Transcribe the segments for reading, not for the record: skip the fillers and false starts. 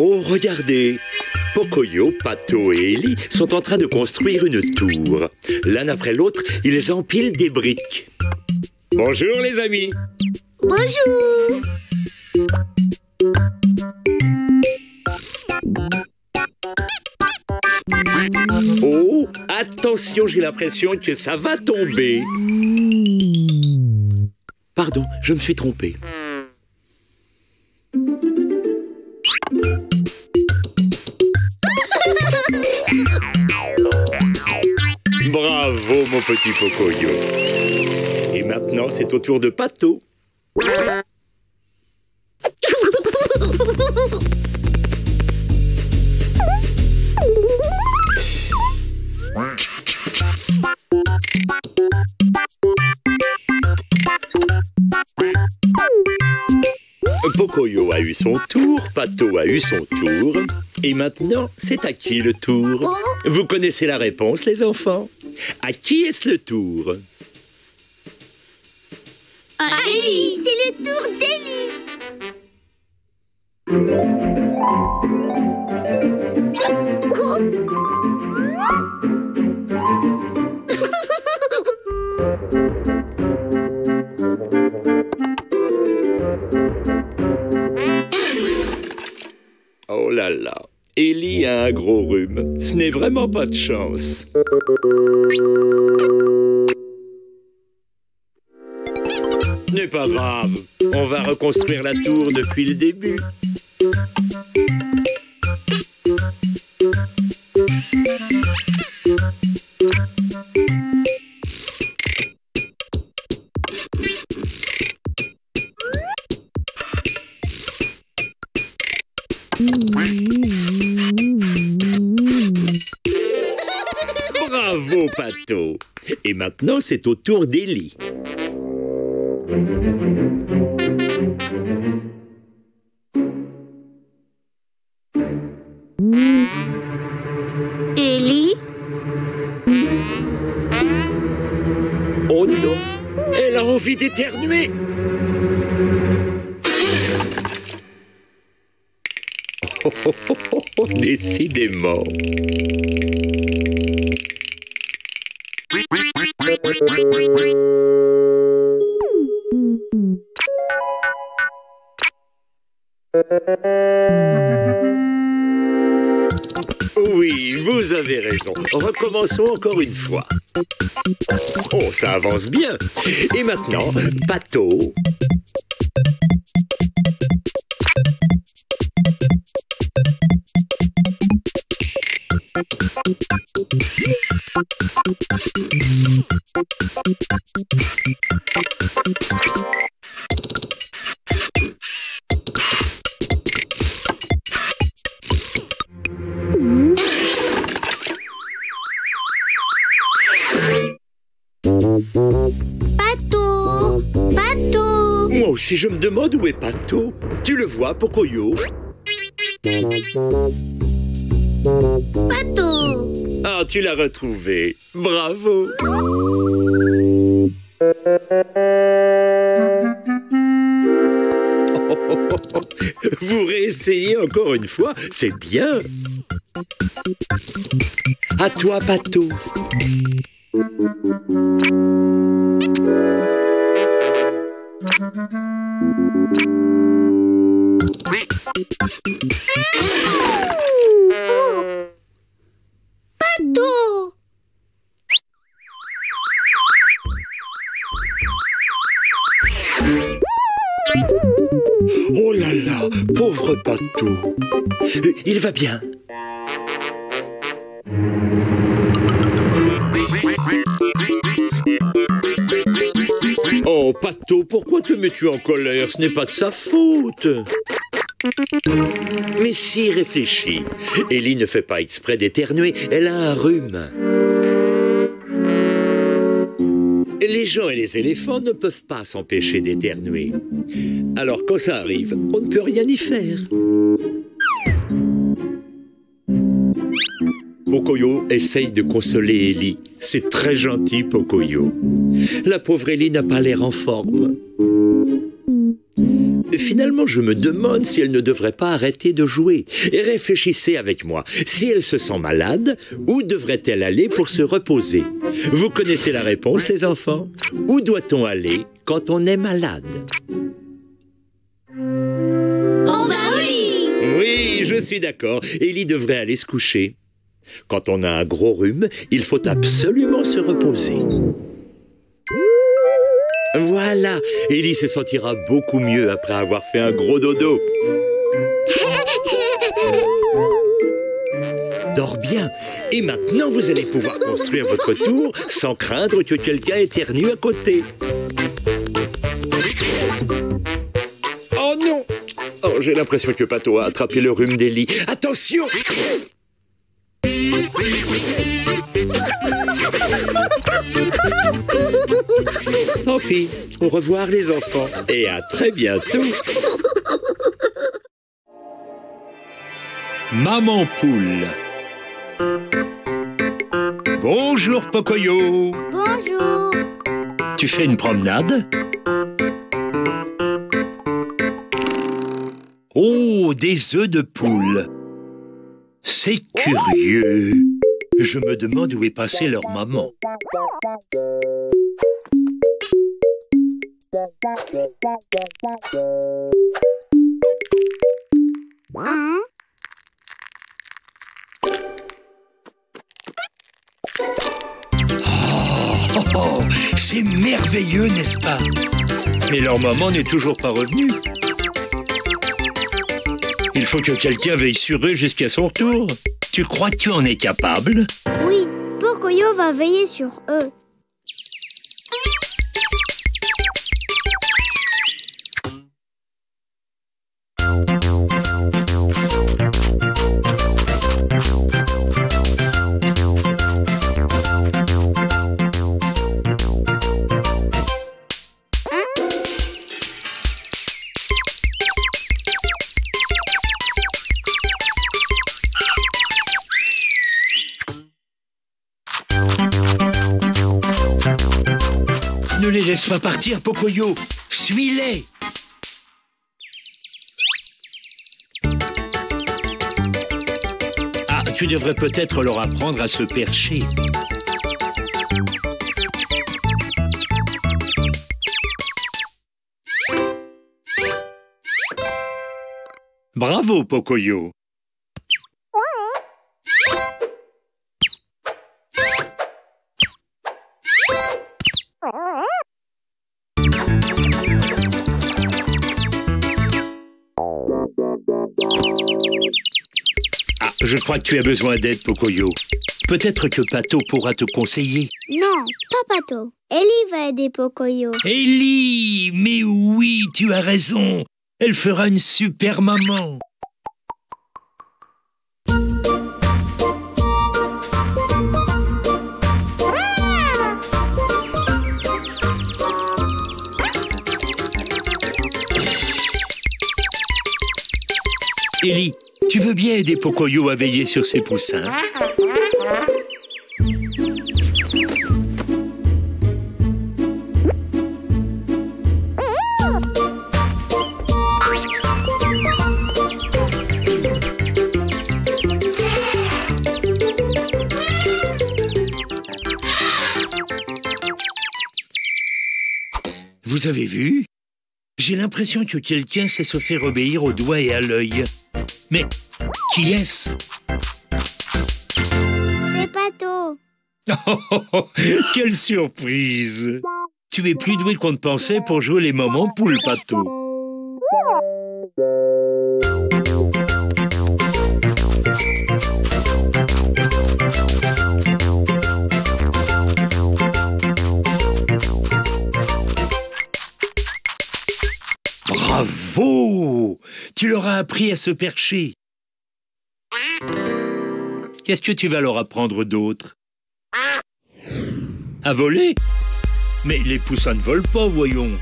Oh, regardez! Pocoyo, Pato et Elly sont en train de construire une tour. L'un après l'autre, ils empilent des briques. Bonjour les amis! Bonjour! Oh, attention, j'ai l'impression que ça va tomber. Pardon, je me suis trompé. Bravo, mon petit Pocoyo. Et maintenant, c'est au tour de Pato. Pocoyo a eu son tour, Pato a eu son tour. Et maintenant, c'est à qui le tour? Vous connaissez la réponse, les enfants. À qui est-ce le tour? À Elly. C'est le tour d'Elly. Oh là là, Elly a un gros rhume. Ce n'est vraiment pas de chance. Ce n'est pas grave, on va reconstruire la tour depuis le début. Bravo, Pato! Et maintenant, c'est au tour d'Elly. Elly? Oh non, elle a envie d'éternuer. Oh, oh, oh, oh, oh, décidément. Oui, vous avez raison. Recommençons encore une fois. Oh, ça avance bien. Et maintenant, Pato. Pato! Pato! Moi aussi, je me demande où est Pato. Tu le vois, Pocoyo? Pato! Ah, tu l'as retrouvé. Bravo! Vous réessayez encore une fois, c'est bien. À toi, Pato. Oh, Pato. Oh là là, pauvre Pato. Il va bien. Oh, Pato, pourquoi te mets-tu en colère? Ce n'est pas de sa faute. Mais si, réfléchis. Elly ne fait pas exprès d'éternuer, elle a un rhume. Les gens et les éléphants ne peuvent pas s'empêcher d'éternuer. Alors quand ça arrive, on ne peut rien y faire. Pocoyo essaye de consoler Elly. C'est très gentil, Pocoyo. La pauvre Elly n'a pas l'air en forme. Finalement, je me demande si elle ne devrait pas arrêter de jouer. Et réfléchissez avec moi. Si elle se sent malade, où devrait-elle aller pour se reposer? Vous connaissez la réponse, les enfants? Où doit-on aller quand on est malade? Oh bah oui! Oui, je suis d'accord. Elly devrait aller se coucher. Quand on a un gros rhume, il faut absolument se reposer. Voilà, Elly se sentira beaucoup mieux après avoir fait un gros dodo. Dors bien, et maintenant vous allez pouvoir construire votre tour sans craindre que quelqu'un éternue à côté. Oh non! Oh, j'ai l'impression que Pato a attrapé le rhume d'Elly. Attention! Tant pis, au revoir les enfants et à très bientôt. Maman Poule. Bonjour Pocoyo. Bonjour. Tu fais une promenade? Oh, des œufs de poule. C'est curieux. Je me demande où est passée leur maman. Hein? Oh, oh, c'est merveilleux, n'est-ce pas? Mais leur maman n'est toujours pas revenue. Il faut que quelqu'un veille sur eux jusqu'à son retour. Tu crois que tu en es capable? Oui, Pocoyo va veiller sur eux. Ne les laisse pas partir, Pocoyo. Suis-les. Ah, tu devrais peut-être leur apprendre à se percher. Bravo, Pocoyo. Ah, je crois que tu as besoin d'aide, Pocoyo. Peut-être que Pato pourra te conseiller. Non, pas Pato. Elly va aider Pocoyo. Elly! Mais oui, tu as raison. Elle fera une super maman. Elly, tu veux bien aider Pocoyo à veiller sur ses poussins? Vous avez vu? J'ai l'impression que quelqu'un sait se faire obéir au doigt et à l'œil. Mais qui est-ce? C'est Pato. Oh, oh, oh, quelle surprise! Tu es plus doué qu'on ne pensait pour jouer les mamans poules, Pato. Bravo! Tu leur as appris à se percher. Qu'est-ce que tu vas leur apprendre d'autre? À voler? Mais les poussins ne volent pas, voyons.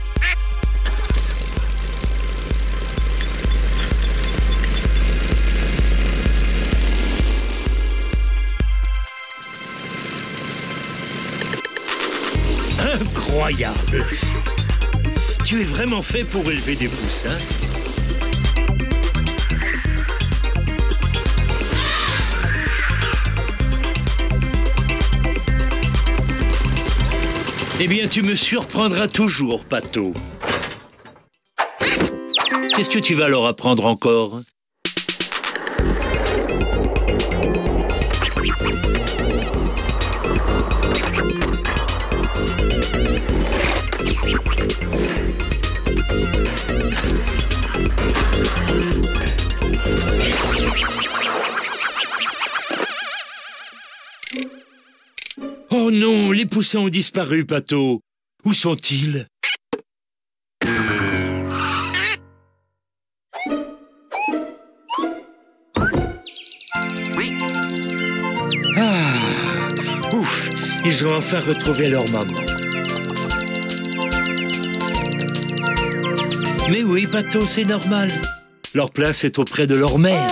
Incroyable! Tu es vraiment fait pour élever des poussins. Eh bien, tu me surprendras toujours, Pato. Qu'est-ce que tu vas leur apprendre encore? Oh non, les poussins ont disparu, Pato. Où sont-ils? Ah, ouf, ils ont enfin retrouvé leur maman. Mais oui, Pato, c'est normal. Leur place est auprès de leur mère.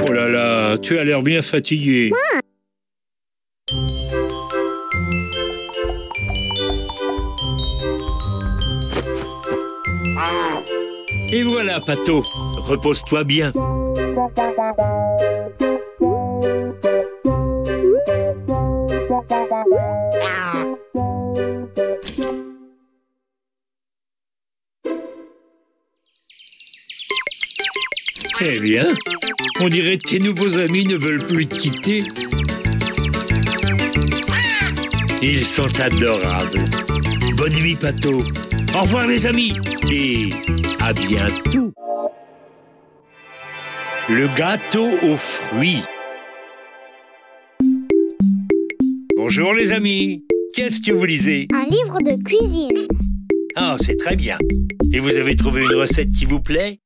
Oh là là, tu as l'air bien fatigué. Et voilà, Pato, repose-toi bien. Eh bien, on dirait que tes nouveaux amis ne veulent plus te quitter. Ils sont adorables. Bonne nuit, Pato. Au revoir, les amis. Et à bientôt. Le gâteau aux fruits. Bonjour, les amis. Qu'est-ce que vous lisez? Un livre de cuisine. Ah, c'est très bien. Et vous avez trouvé une recette qui vous plaît?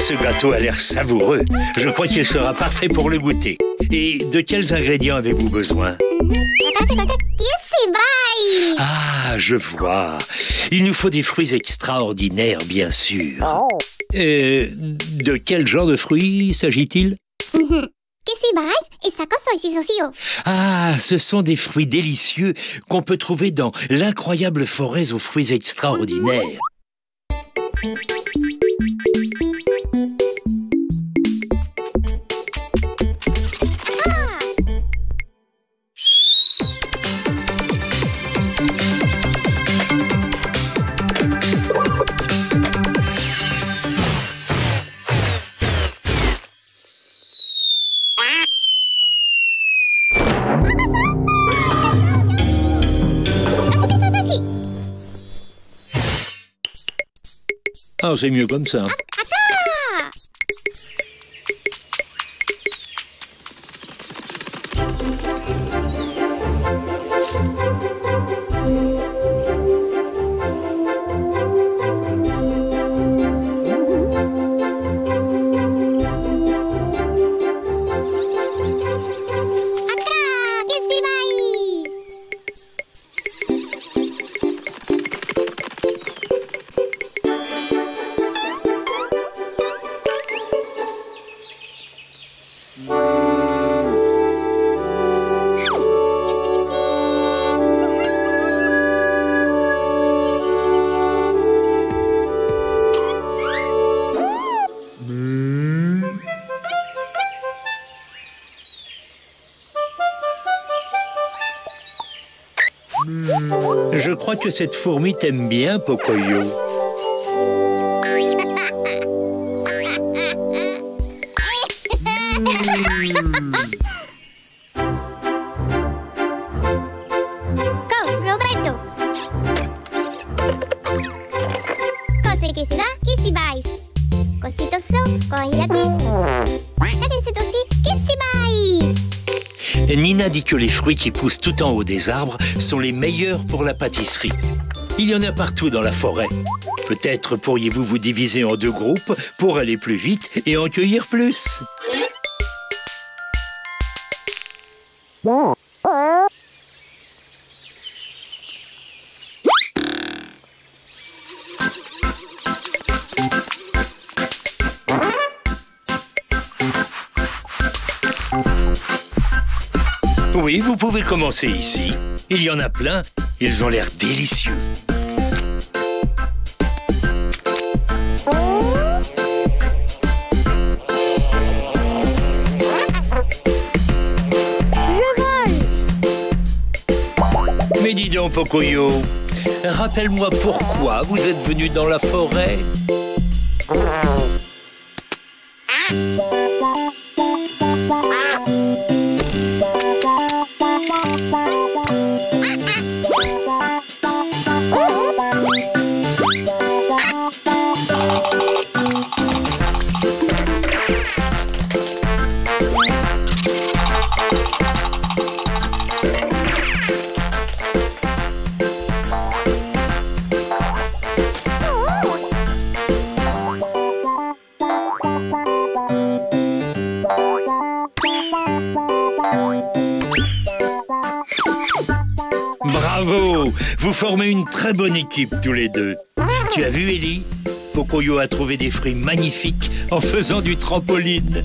Ce gâteau a l'air savoureux. Je crois qu'il sera parfait pour le goûter. Et de quels ingrédients avez-vous besoin? Ah, je vois. Il nous faut des fruits extraordinaires, bien sûr. De quel genre de fruits s'agit-il? Ah, ce sont des fruits délicieux qu'on peut trouver dans l'incroyable forêt aux fruits extraordinaires. Ah, c'est mieux comme ça. Je crois que cette fourmi t'aime bien, Pocoyo. Go, Roberto. Cose che si va, che si vai. Cosito so, cogliati. Nina dit que les fruits qui poussent tout en haut des arbres sont les meilleurs pour la pâtisserie. Il y en a partout dans la forêt. Peut-être pourriez-vous vous diviser en deux groupes pour aller plus vite et en cueillir plus. Oui, vous pouvez commencer ici. Il y en a plein. Ils ont l'air délicieux. Mais dis donc, Pocoyo, rappelle-moi pourquoi vous êtes venu dans la forêt. Bravo! Vous formez une très bonne équipe tous les deux. Tu as vu, Elly? Pocoyo a trouvé des fruits magnifiques en faisant du trampoline.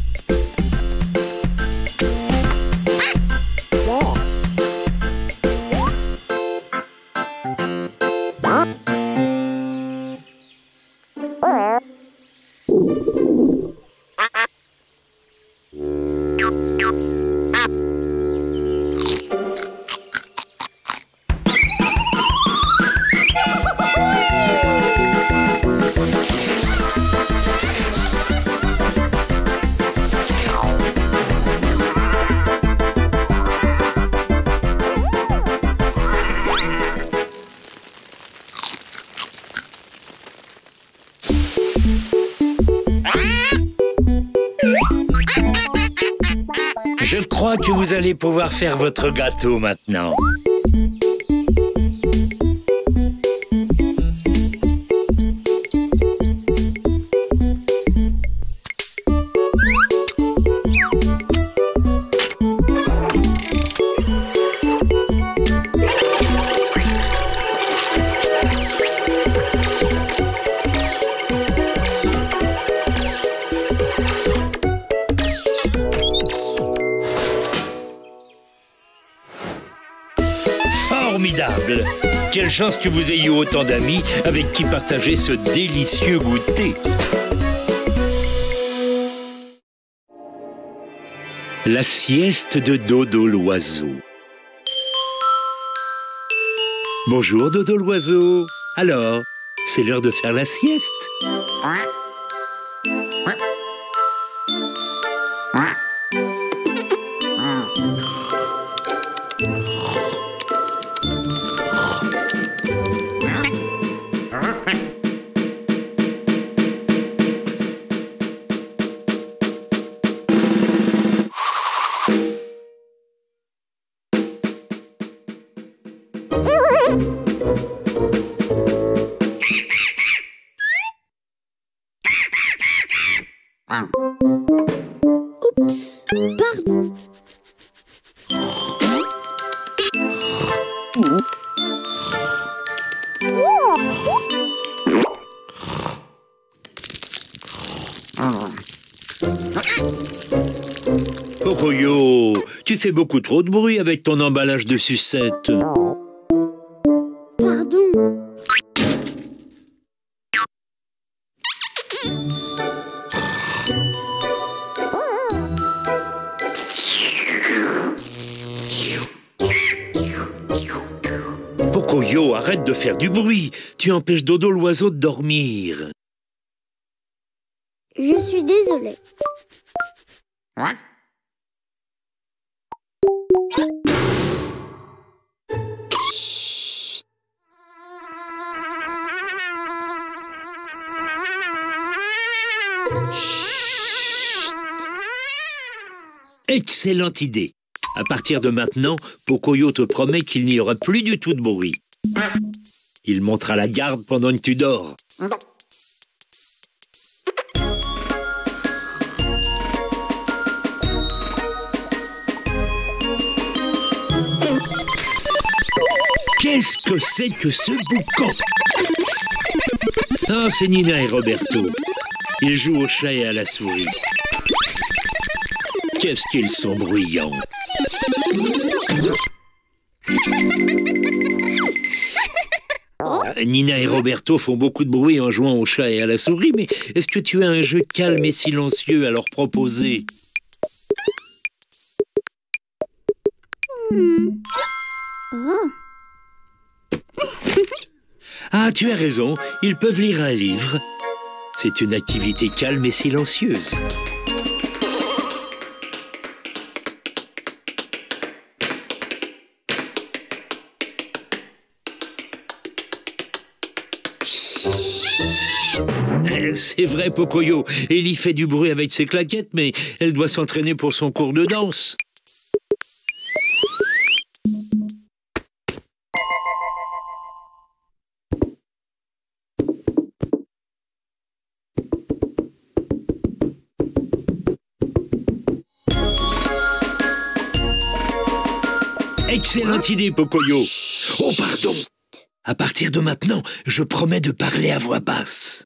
Que vous allez pouvoir faire votre gâteau maintenant. Formidable! Quelle chance que vous ayez autant d'amis avec qui partager ce délicieux goûter. La sieste de Dodo l'oiseau. Bonjour Dodo l'oiseau. Alors, c'est l'heure de faire la sieste? Oups, pardon. Pocoyo, tu fais beaucoup trop de bruit avec ton emballage de sucette. Pocoyo, arrête de faire du bruit. Tu empêches Dodo l'oiseau de dormir. Je suis désolée. Hein? Excellente idée. À partir de maintenant, Pocoyo te promet qu'il n'y aura plus du tout de bruit. Il montera la garde pendant que tu dors. Qu'est-ce que c'est que ce boucan? Ah, c'est Nina et Roberto. Ils jouent au chat et à la souris. Qu'est-ce qu'ils sont bruyants! Nina et Roberto font beaucoup de bruit en jouant au chat et à la souris, mais est-ce que tu as un jeu calme et silencieux à leur proposer? Ah, tu as raison, ils peuvent lire un livre. C'est une activité calme et silencieuse. C'est vrai, Pocoyo. Elly fait du bruit avec ses claquettes, mais elle doit s'entraîner pour son cours de danse. Excellente idée, Pocoyo. Oh, pardon. À partir de maintenant, je promets de parler à voix basse.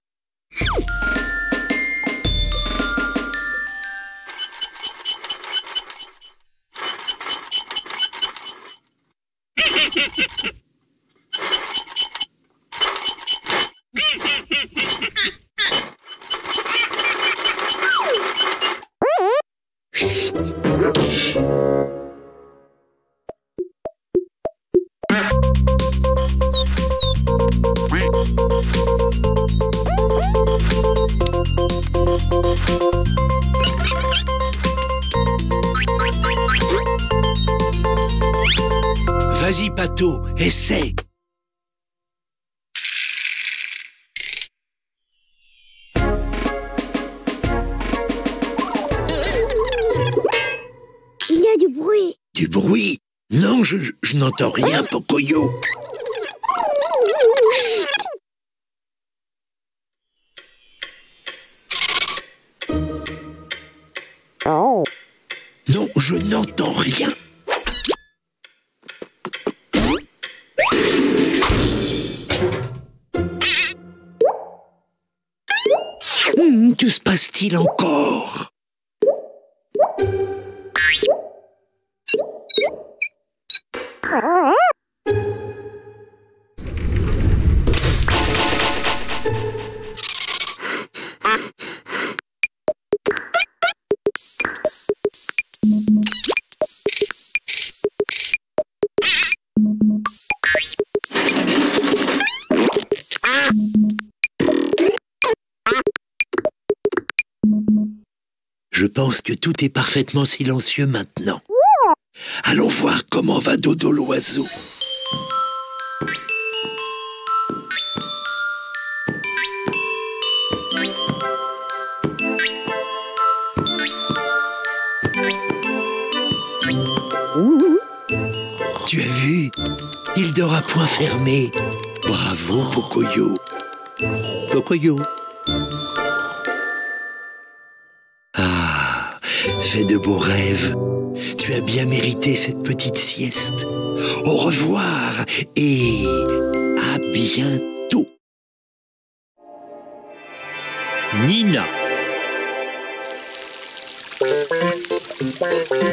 Vas-y, Pato, essaie. Il y a du bruit. Du bruit? Non, je n'entends rien, Pocoyo. Oh. Non, je n'entends rien. Que se passe-t-il encore? Je pense que tout est parfaitement silencieux maintenant. Allons voir comment va Dodo l'oiseau. Tu as vu? Il dort à poings fermés. Bravo, Pocoyo. Pocoyo. Ah, fais de beaux rêves. Tu as bien mérité cette petite sieste. Au revoir et à bientôt. Nina.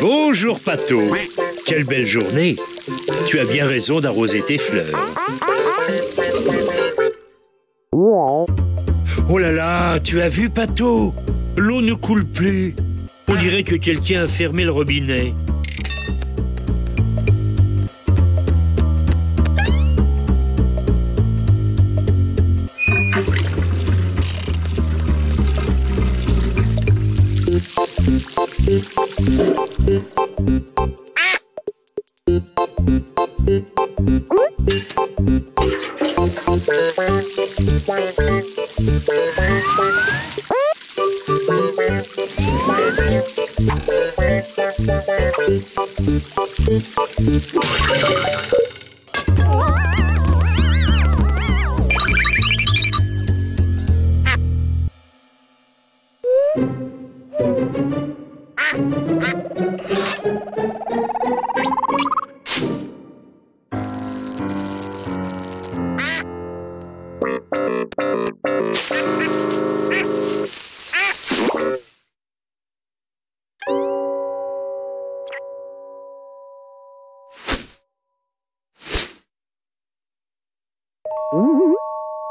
Bonjour, Pato. Quelle belle journée. Tu as bien raison d'arroser tes fleurs. Oh là là, tu as vu, Pato? L'eau ne coule plus. On dirait que quelqu'un a fermé le robinet.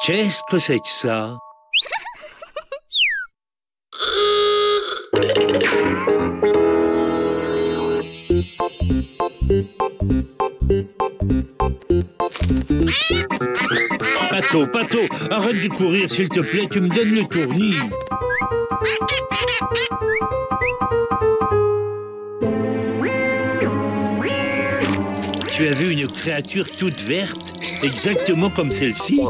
Qu'est-ce que c'est que ça? Pato, Pato, arrête de courir, s'il te plaît, tu me donnes le tournis. Tu as vu une créature toute verte, exactement comme celle-ci?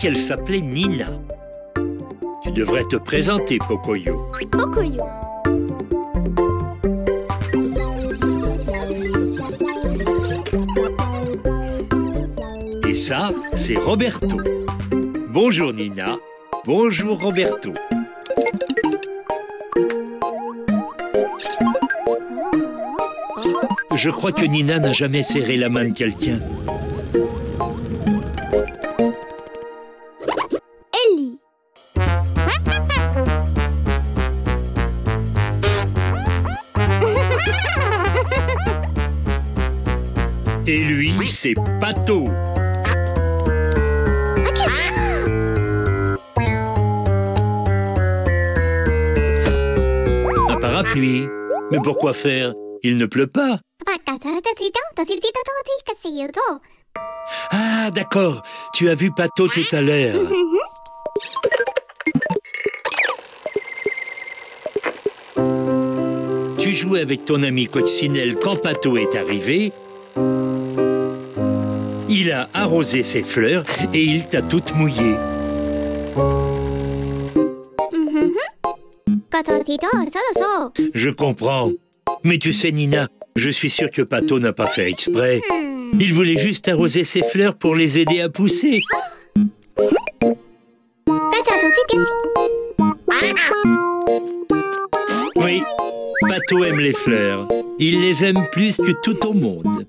Qu'elle s'appelait Nina. Tu devrais te présenter, Pocoyo. Pocoyo. Et ça, c'est Roberto. Bonjour Nina. Bonjour Roberto. Je crois que Nina n'a jamais serré la main de quelqu'un. Et lui, c'est Pato. Un parapluie. Mais pourquoi faire? Il ne pleut pas. Ah, d'accord. Tu as vu Pato tout à l'heure. Tu jouais avec ton ami Coccinelle quand Pato est arrivé. Il a arrosé ses fleurs et il t'a toute mouillée. Je comprends. Mais tu sais, Nina, je suis sûr que Pato n'a pas fait exprès. Il voulait juste arroser ses fleurs pour les aider à pousser. Oui, Pato aime les fleurs. Il les aime plus que tout au monde.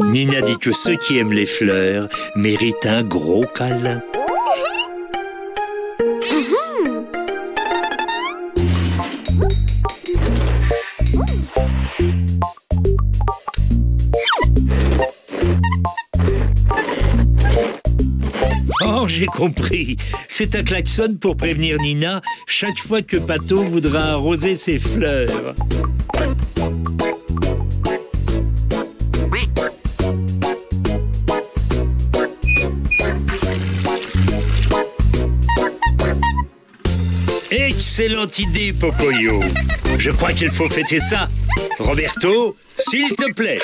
Nina dit que ceux qui aiment les fleurs méritent un gros câlin. Oh, j'ai compris. C'est un klaxon pour prévenir Nina chaque fois que Pato voudra arroser ses fleurs. Excellente idée, Pocoyo. Je crois qu'il faut fêter ça. Roberto, s'il te plaît.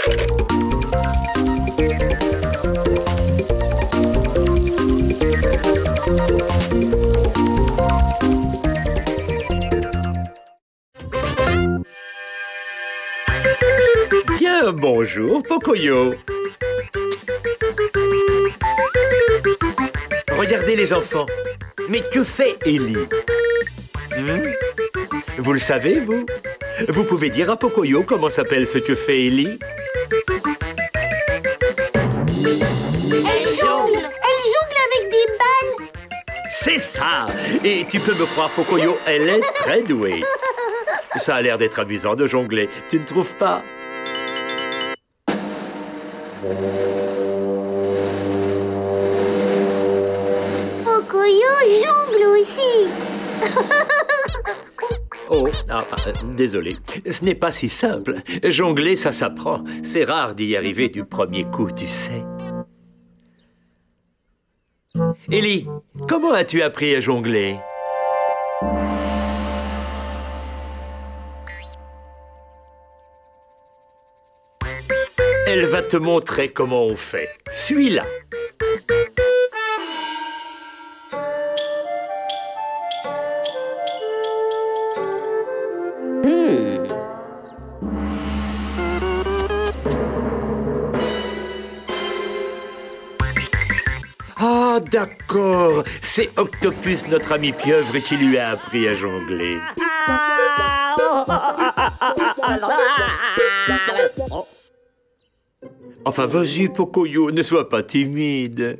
Tiens, bonjour, Pocoyo. Regardez les enfants. Mais que fait Elly? Vous le savez, vous? Vous pouvez dire à Pocoyo comment s'appelle ce que fait Elly? Elle jongle avec des balles. C'est ça. Et tu peux me croire, Pocoyo, elle est très douée. Ça a l'air d'être amusant de jongler, tu ne trouves pas? Pocoyo jongle aussi. Oh, ah, désolé, ce n'est pas si simple. Jongler, ça s'apprend. C'est rare d'y arriver du premier coup, tu sais. Elly, comment as-tu appris à jongler? Elle va te montrer comment on fait. Suis-la. Ah, d'accord. C'est Octopus, notre ami pieuvre, qui lui a appris à jongler. Enfin, vas-y, Pocoyo, ne sois pas timide.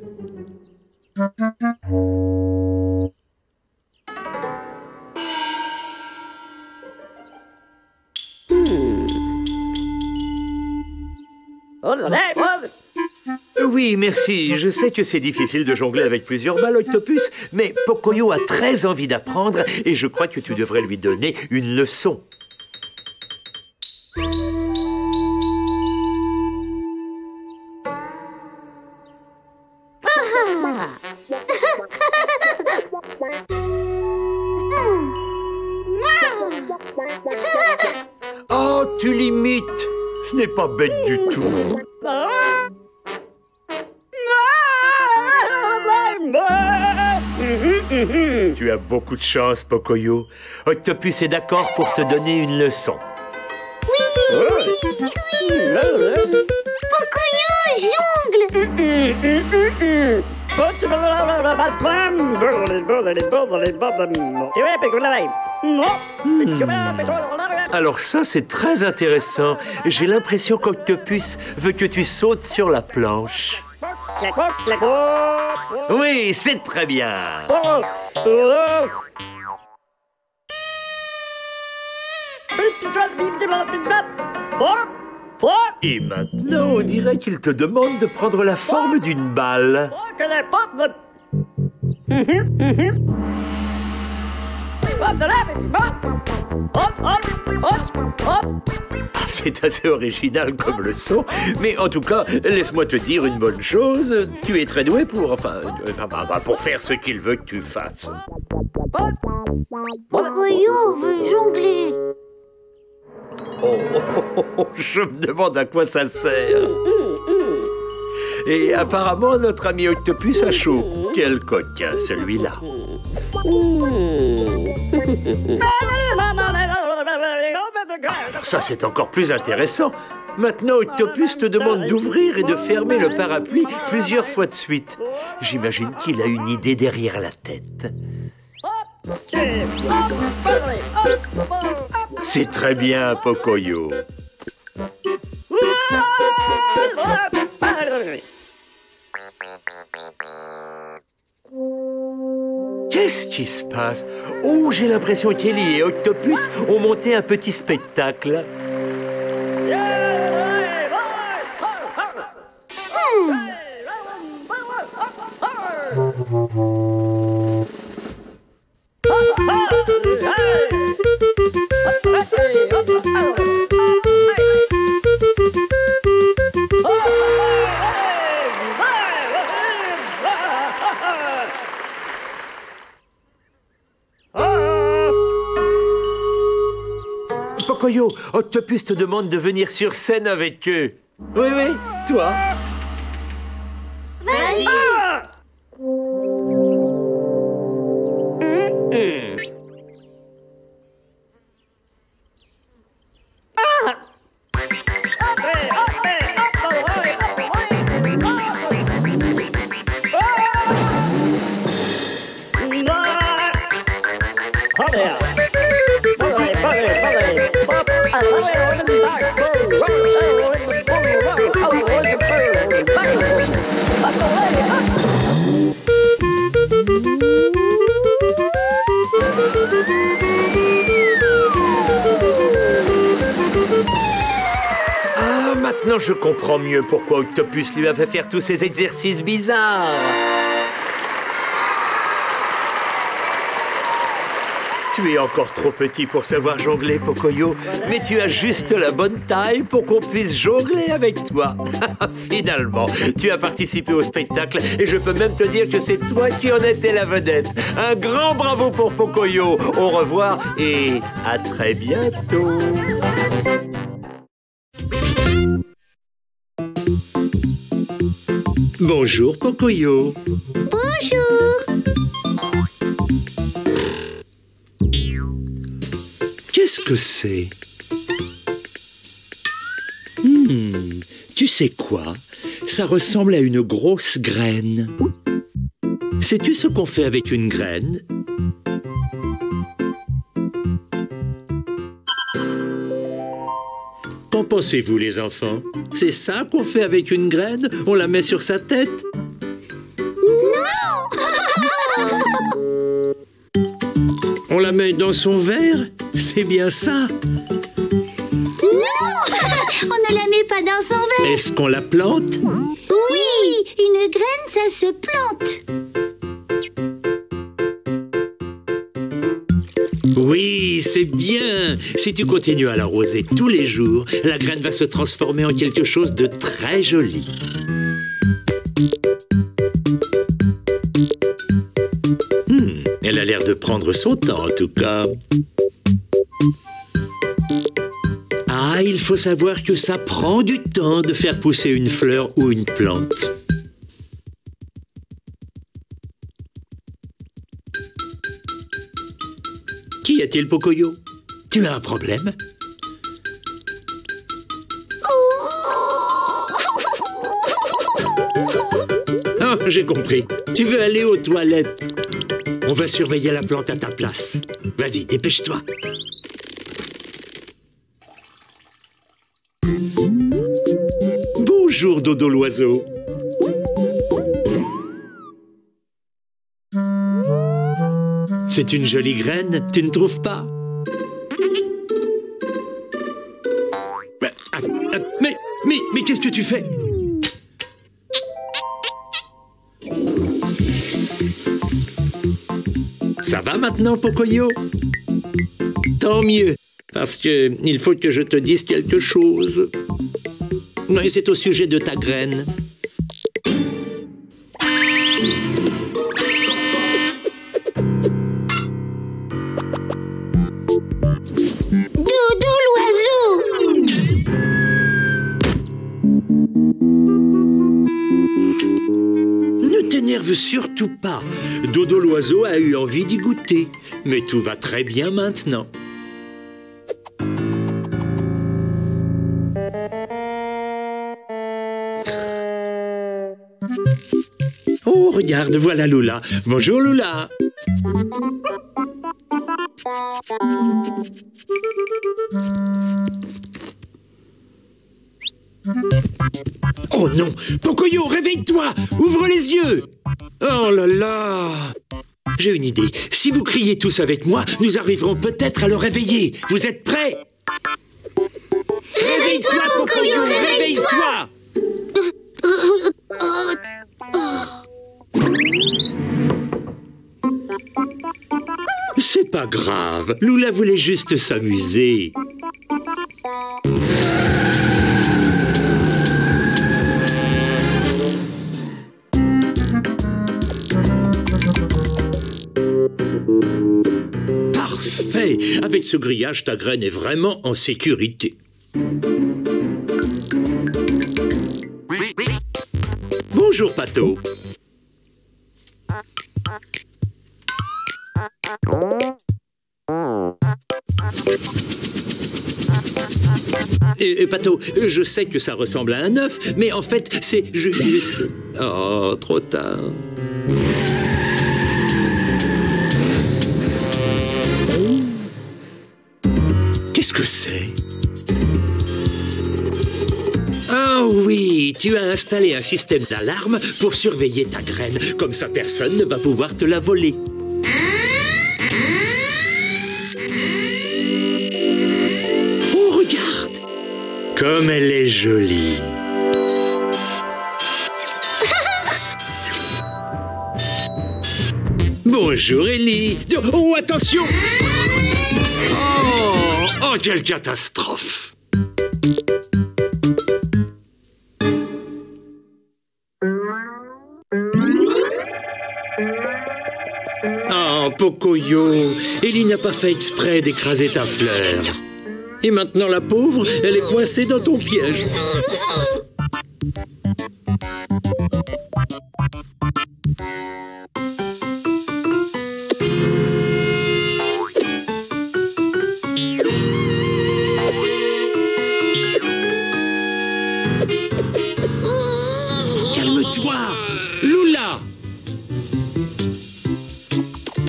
Oui, merci. Je sais que c'est difficile de jongler avec plusieurs balles, Octopus, mais Pocoyo a très envie d'apprendre et je crois que tu devrais lui donner une leçon. Oh, tu l'imites. Ce n'est pas bête du tout. Tu as beaucoup de chance, Pocoyo. Octopus est d'accord pour te donner une leçon. Oui, oui. Pocoyo jongle. Alors ça, c'est très intéressant. J'ai l'impression qu'Octopus veut que tu sautes sur la planche. Oui, c'est très bien. Et maintenant, on dirait qu'il te demande de prendre la forme d'une balle. C'est assez original comme leçon, mais en tout cas, laisse-moi te dire une bonne chose. Tu es très doué pour faire ce qu'il veut que tu fasses. Pocoyo veut jongler. Oh, je me demande à quoi ça sert. Et apparemment, notre ami Octopus a chaud. Quel coquin, celui-là. Ça, c'est encore plus intéressant. Maintenant, Octopus te demande d'ouvrir et de fermer le parapluie plusieurs fois de suite. J'imagine qu'il a une idée derrière la tête. C'est très bien, Pocoyo. Qu'est-ce qui se passe? Oh, j'ai l'impression qu'Elly et Octopus ont monté un petit spectacle. Pocoyo, Octopus te demande de venir sur scène avec eux. Oui, oui, toi. Vas-y. Ah! Maintenant, je comprends mieux pourquoi Octopus lui a fait faire tous ces exercices bizarres. Tu es encore trop petit pour savoir jongler, Pocoyo, mais tu as juste la bonne taille pour qu'on puisse jongler avec toi. Finalement, tu as participé au spectacle et je peux même te dire que c'est toi qui en étais la vedette. Un grand bravo pour Pocoyo. Au revoir et à très bientôt. Bonjour, Pocoyo. Bonjour. Qu'est-ce que c'est? Tu sais quoi? Ça ressemble à une grosse graine. Sais-tu ce qu'on fait avec une graine? Qu'en pensez-vous, les enfants? C'est ça qu'on fait avec une graine? On la met sur sa tête? Non! On la met dans son verre? C'est bien ça. Non! On ne la met pas dans son verre. Est-ce qu'on la plante? Oui! Une graine, ça se plante. Oui, c'est bien. Si tu continues à l'arroser tous les jours, la graine va se transformer en quelque chose de très joli. Elle a l'air de prendre son temps, en tout cas. Ah, il faut savoir que ça prend du temps de faire pousser une fleur ou une plante. Qu'y a-t-il, Pocoyo? Tu as un problème? Ah, j'ai compris. Tu veux aller aux toilettes. On va surveiller la plante à ta place. Vas-y, dépêche-toi. Bonjour, Dodo l'oiseau. C'est une jolie graine, tu ne trouves pas? Mais qu'est-ce que tu fais? Ça va maintenant, Pocoyo? Tant mieux, parce que il faut que je te dise quelque chose. Non, et c'est au sujet de ta graine. Dodo l'oiseau! Ne t'énerve surtout pas. Dodo l'oiseau a eu envie d'y goûter. Mais tout va très bien maintenant. Oh, regarde, voilà Loula. Bonjour, Loula. Oh non, Pocoyo, réveille-toi. Ouvre les yeux. Oh là là. J'ai une idée. Si vous criez tous avec moi, nous arriverons peut-être à le réveiller. Vous êtes prêts? Réveille-toi, Pocoyo, réveille-toi. C'est pas grave, Loula voulait juste s'amuser. Parfait, avec ce grillage, ta graine est vraiment en sécurité. Bonjour, Pato. Pato, je sais que ça ressemble à un œuf, mais en fait, c'est juste... Oh, trop tard. Qu'est-ce que c'est? Ah oui, tu as installé un système d'alarme pour surveiller ta graine. Comme ça, personne ne va pouvoir te la voler. Comme elle est jolie. Bonjour Elly. Oh, attention! Oh, quelle catastrophe! Oh, Pocoyo, Elly n'a pas fait exprès d'écraser ta fleur. Et maintenant, la pauvre, elle est coincée dans ton piège.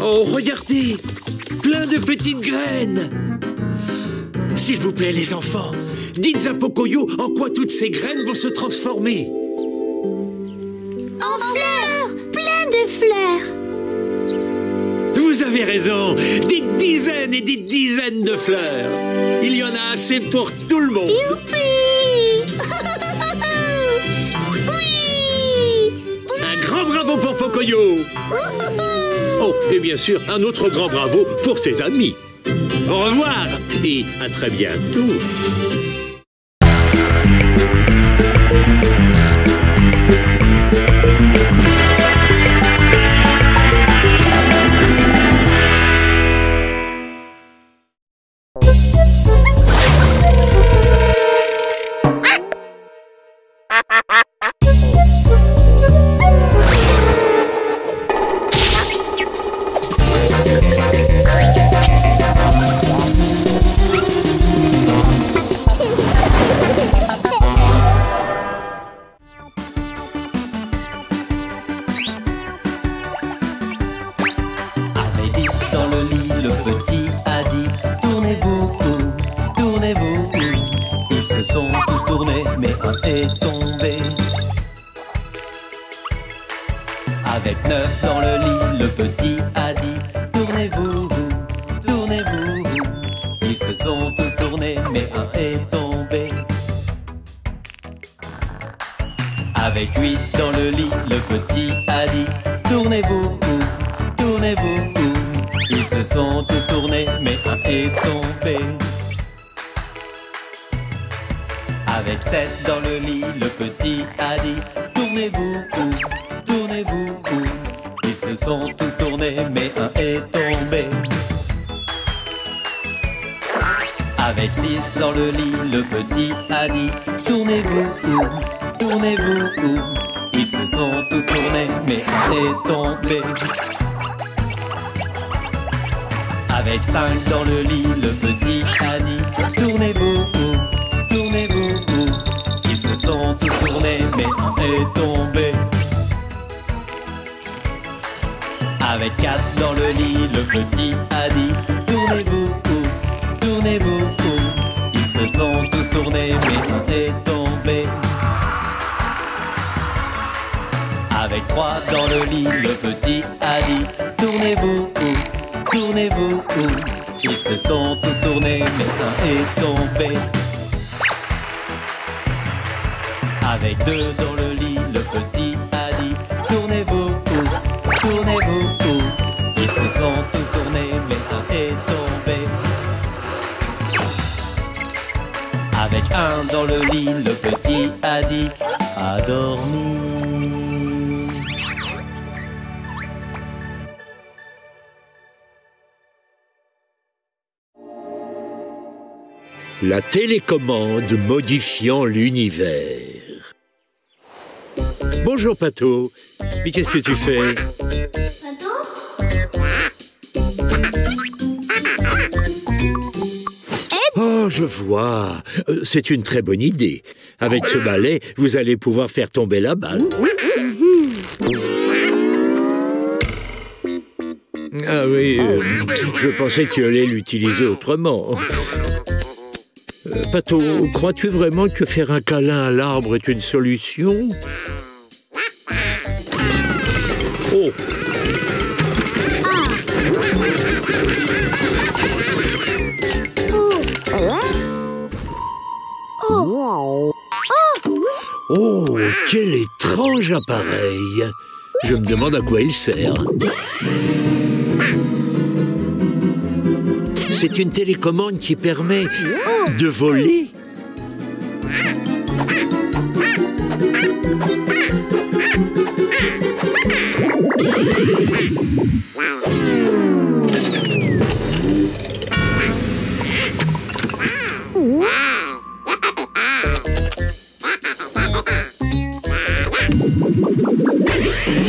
Oh, regardez, plein de petites graines. S'il vous plaît, les enfants, dites à Pocoyo en quoi toutes ces graines vont se transformer. En fleurs, plein de fleurs. Vous avez raison, dites dizaines et dites dizaines de fleurs. Il y en a assez pour tout le monde. Youpi! Oui! Un grand bravo pour Pocoyo. Oh, et bien sûr, un autre grand bravo pour ses amis. Au revoir et à très bientôt. La télécommande modifiant l'univers. Bonjour Pato, mais qu'est-ce que tu fais? Pato? Oh, je vois. C'est une très bonne idée. Avec ce balai, vous allez pouvoir faire tomber la balle. Ah oui, je pensais que tu allais l'utiliser autrement. Pato, crois-tu vraiment que faire un câlin à l'arbre est une solution? Oh! Oh! Oh! Oh, quel étrange appareil! Je me demande à quoi il sert. C'est une télécommande qui permet de voler.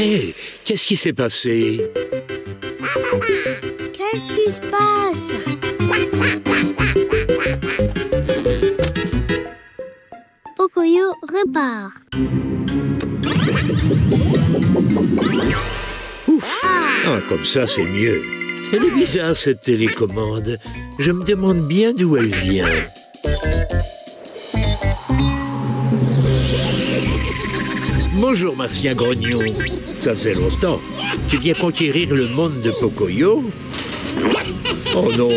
Hey, qu'est-ce qui s'est passé? Qu'est-ce qui se passe? Pocoyo repart. Ouf! Ah, comme ça, c'est mieux. Elle est bizarre, cette télécommande. Je me demande bien d'où elle vient. Bonjour, Martien Grognon. Ça faisait longtemps. Tu viens conquérir le monde de Pocoyo? Oh non,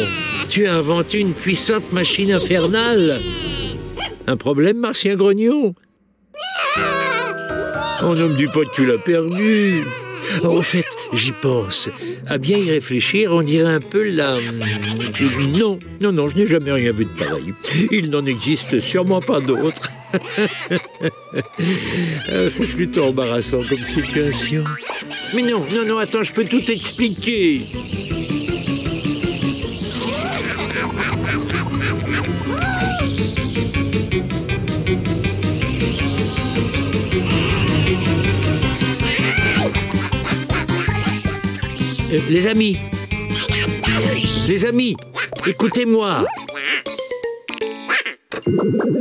tu as inventé une puissante machine infernale. Un problème, Martien Grognon? Oh, homme du pote, tu l'as perdu. Oh, en fait, j'y pense. À bien y réfléchir, on dirait un peu la... Non, non, non, je n'ai jamais rien vu de pareil. Il n'en existe sûrement pas d'autres. C'est plutôt embarrassant comme situation. Mais non, non, non, attends, je peux tout expliquer. Les amis, écoutez-moi.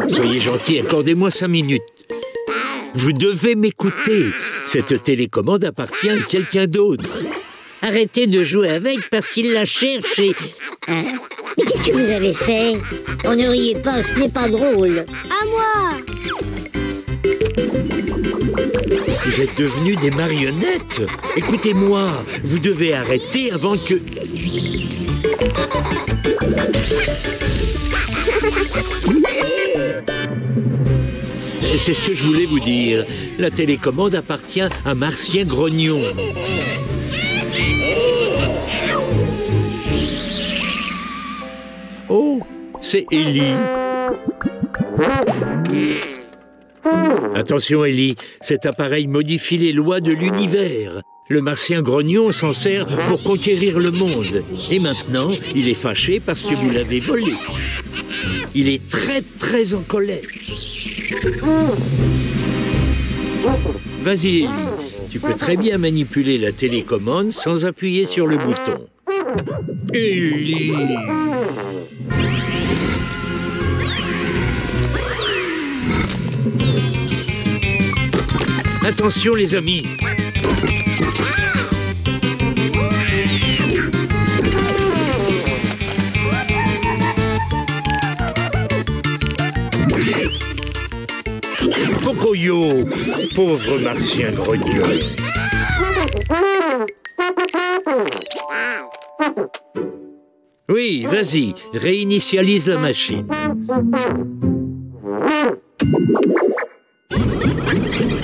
Soyez gentils, accordez-moi 5 minutes. Vous devez m'écouter. Cette télécommande appartient à quelqu'un d'autre. Arrêtez de jouer avec parce qu'il la cherche et... Hein? Mais qu'est-ce que vous avez fait? On ne riez pas, ce n'est pas drôle. À moi! Vous êtes devenus des marionnettes. Écoutez-moi, vous devez arrêter avant que... C'est ce que je voulais vous dire. La télécommande appartient à Martien Grognon. Oh, c'est Elly. Attention, Elly, cet appareil modifie les lois de l'univers. Le Martien Grognon s'en sert pour conquérir le monde. Et maintenant, il est fâché parce que vous l'avez volé. Il est très, très en colère. Vas-y, Elly, tu peux très bien manipuler la télécommande sans appuyer sur le bouton. Elly! Attention, les amis! Pocoyo, pauvre Martien Grognon. Oui, vas-y, réinitialise la machine.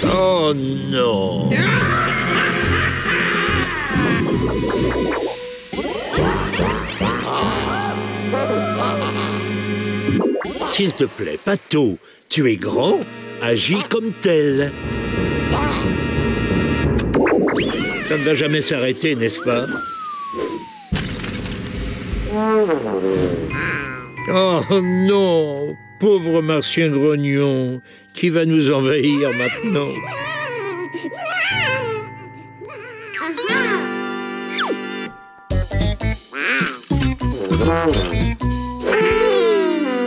Oh non! S'il te plaît, Pato, tu es grand, agis comme tel. Ça ne va jamais s'arrêter, n'est-ce pas? Oh non! Pauvre Martien Grognon, qui va nous envahir maintenant?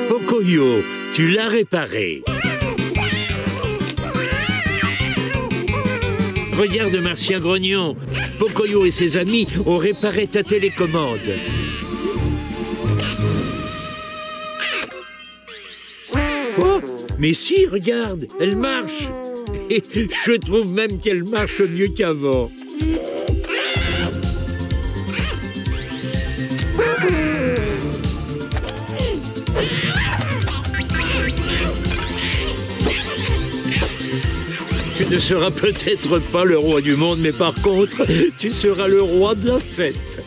Pocoyo, tu l'as réparé. Regarde, Martien Grognon, Pocoyo et ses amis ont réparé ta télécommande. Oh, mais si, regarde, elle marche. Et je trouve même qu'elle marche mieux qu'avant. ne seras peut-être pas le roi du monde, mais par contre, tu seras le roi de la fête.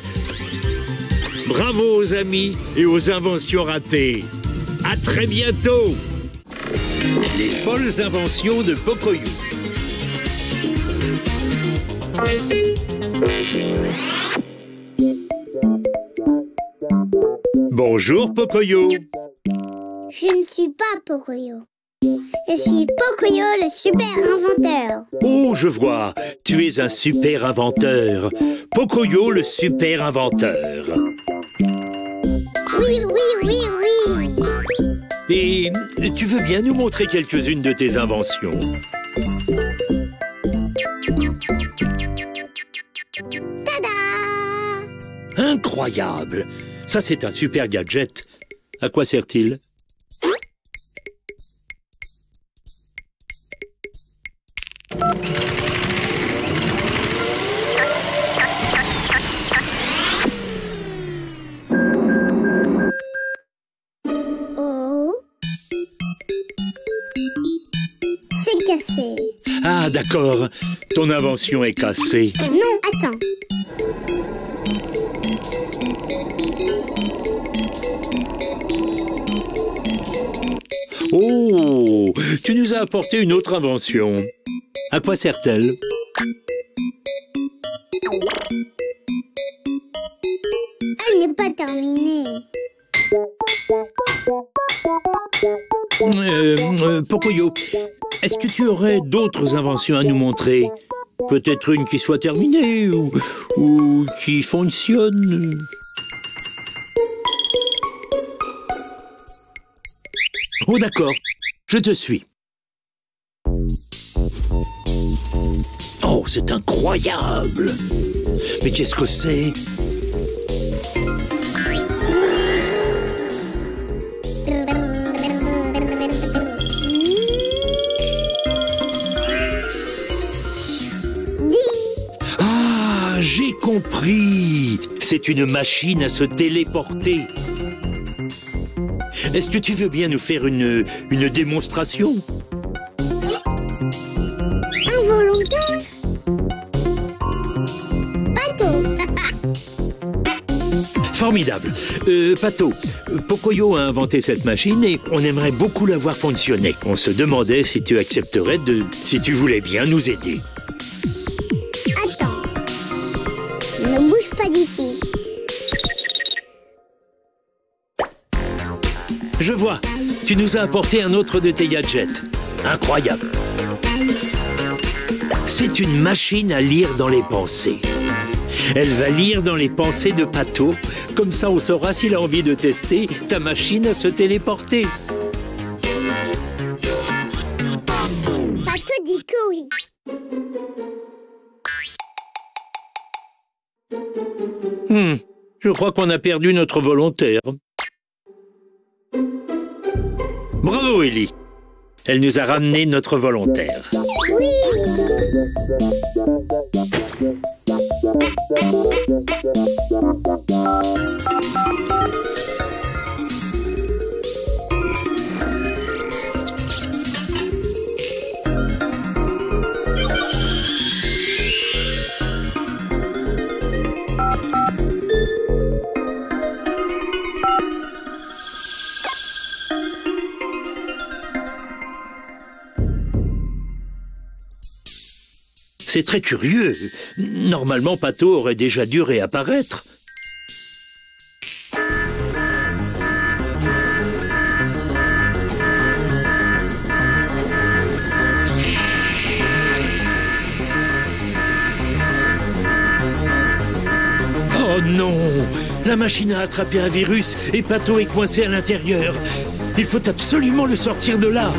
Bravo aux amis et aux inventions ratées. À très bientôt. Les folles inventions de Pocoyo. Bonjour Pocoyo. Je ne suis pas Pocoyo. Je suis Pocoyo, le super inventeur. Oh, je vois. Tu es un super inventeur. Pocoyo, le super inventeur. Oui, oui, oui, oui. Et tu veux bien nous montrer quelques-unes de tes inventions? Tada! Incroyable! Ça, c'est un super gadget. À quoi sert-il? Ah, d'accord. Ton invention est cassée. Non, attends. Oh, tu nous as apporté une autre invention. À quoi sert-elle? Elle n'est pas terminée. Pocoyo, est-ce que tu aurais d'autres inventions à nous montrer? Peut-être une qui soit terminée ou qui fonctionne? Oh d'accord, je te suis. Oh, c'est incroyable! Mais qu'est-ce que c'est? J'ai compris. C'est une machine à se téléporter. Est-ce que tu veux bien nous faire une démonstration? Involontaire? Pato. Formidable. Pato, Pocoyo a inventé cette machine et on aimerait beaucoup la voir fonctionner. On se demandait si tu accepterais si tu voulais bien nous aider. Ne bouge pas d'ici. Je vois. Tu nous as apporté un autre de tes gadgets. Incroyable. C'est une machine à lire dans les pensées. Elle va lire dans les pensées de Pato. Comme ça, on saura s'il a envie de tester ta machine à se téléporter. Pato dit que oui. Je crois qu'on a perdu notre volontaire. Bravo, Elly. Elle nous a ramené notre volontaire. Oui. C'est très curieux. Normalement, Pato aurait déjà dû réapparaître. Oh non! La machine a attrapé un virus et Pato est coincé à l'intérieur. Il faut absolument le sortir de là.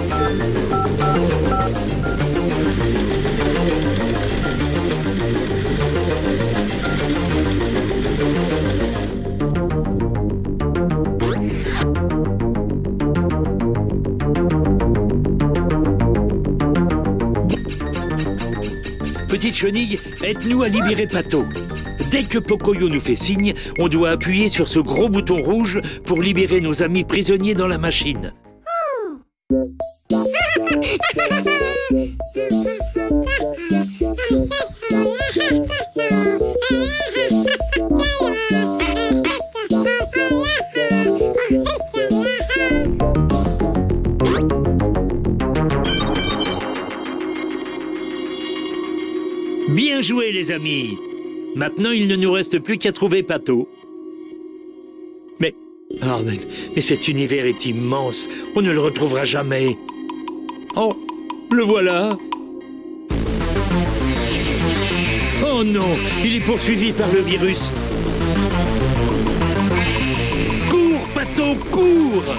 Petite chenille, aide-nous à libérer Pato. Dès que Pocoyo nous fait signe, on doit appuyer sur ce gros bouton rouge pour libérer nos amis prisonniers dans la machine. Bien joué, les amis. Maintenant, il ne nous reste plus qu'à trouver Pato. Mais cet univers est immense. On ne le retrouvera jamais. Oh, le voilà. Oh non, il est poursuivi par le virus. Cours, Pato, cours!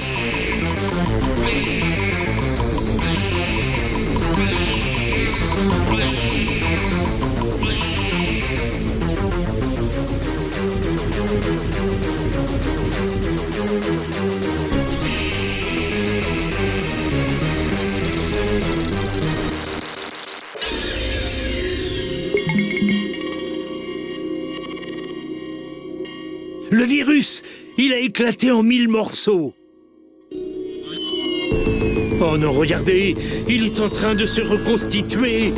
Le virus, il a éclaté en 1000 morceaux. Oh non, regardez, il est en train de se reconstituer.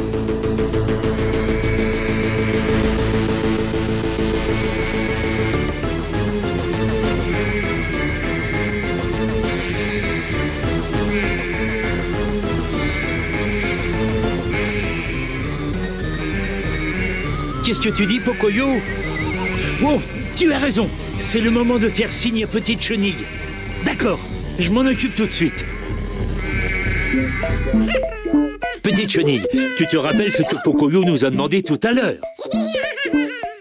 Qu'est-ce que tu dis, Pocoyo? Oh, tu as raison. C'est le moment de faire signe à Petite Chenille. D'accord, je m'en occupe tout de suite. Petite Chenille, tu te rappelles ce que Pocoyo nous a demandé tout à l'heure?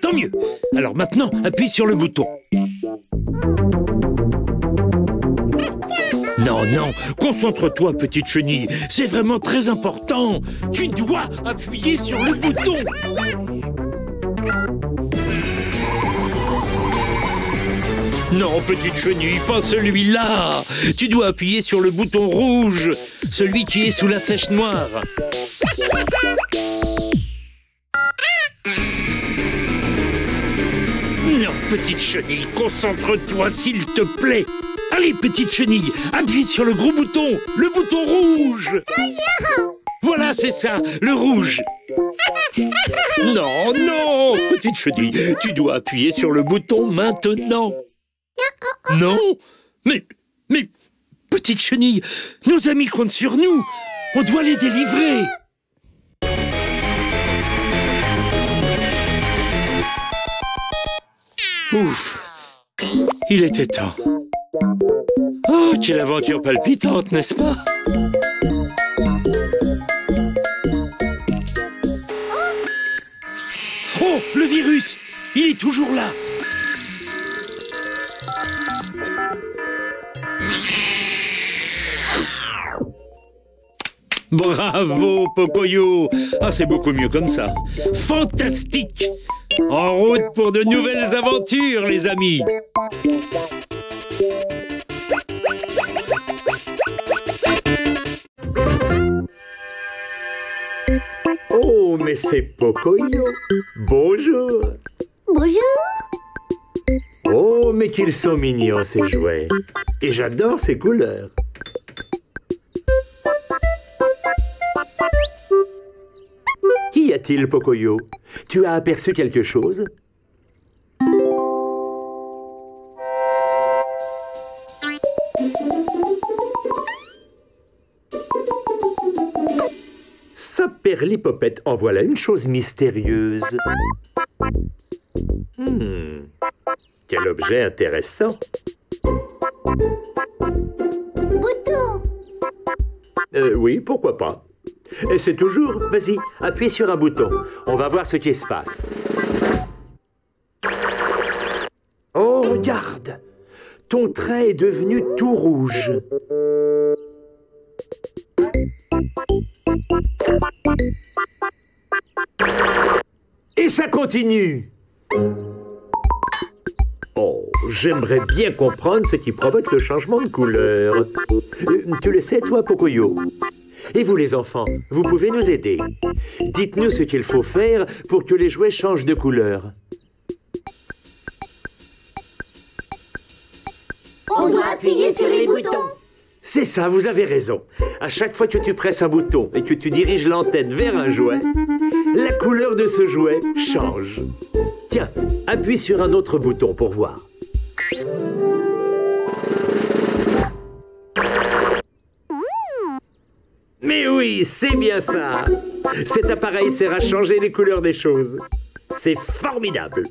Tant mieux. Alors maintenant, appuie sur le bouton. Non, non, concentre-toi, Petite Chenille. C'est vraiment très important. Tu dois appuyer sur le bouton. Non, Petite Chenille, pas celui-là. Tu dois appuyer sur le bouton rouge, celui qui est sous la flèche noire. Non, Petite Chenille, concentre-toi, s'il te plaît. Allez, Petite Chenille, appuie sur le gros bouton, le bouton rouge. Voilà, c'est ça, le rouge. Non, non, Petite Chenille, tu dois appuyer sur le bouton maintenant. Non, mais, Petite Chenille, nos amis comptent sur nous. On doit les délivrer. Ouf, il était temps. Oh, quelle aventure palpitante, n'est-ce pas? Oh, le virus, il est toujours là. Bravo, Pocoyo! Ah, c'est beaucoup mieux comme ça. Fantastique! En route pour de nouvelles aventures, les amis! Oh, mais c'est Pocoyo! Bonjour! Bonjour! Oh, mais qu'ils sont mignons, ces jouets! Et j'adore ces couleurs! Qu'y a-t-il, Pocoyo? Tu as aperçu quelque chose? Saperlipopette, en voilà une chose mystérieuse. Quel objet intéressant. Bouton. Oui, pourquoi pas. C'est toujours... Vas-y, appuie sur un bouton. On va voir ce qui se passe. Oh, regarde! Ton train est devenu tout rouge. Et ça continue. Oh, j'aimerais bien comprendre ce qui provoque le changement de couleur. Tu le sais, toi, Pocoyo? Et vous, les enfants, vous pouvez nous aider. Dites-nous ce qu'il faut faire pour que les jouets changent de couleur. On doit appuyer sur les boutons. C'est ça, vous avez raison. À chaque fois que tu presses un bouton et que tu diriges l'antenne vers un jouet, la couleur de ce jouet change. Tiens, appuie sur un autre bouton pour voir. Mais oui, c'est bien ça. Cet appareil sert à changer les couleurs des choses. C'est formidable.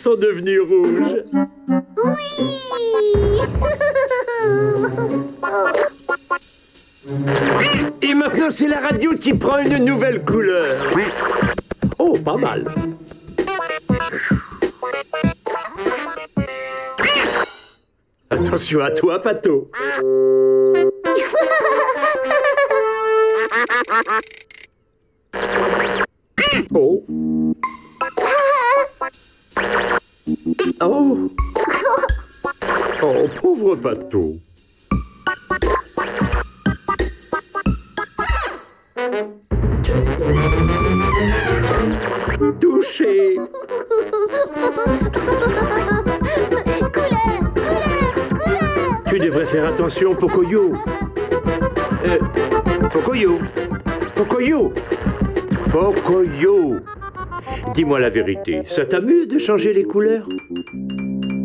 Sont devenus rouges. Oui. Et maintenant, c'est la radio qui prend une nouvelle couleur. Oh, pas mal. Attention à toi, Pato. Oh. Oh. Oh, pauvre Pato. Touché. Couleur, couleur. Tu devrais faire attention, Pocoyo. Pocoyo. Pocoyo. Pocoyo. Dis-moi la vérité, ça t'amuse de changer les couleurs?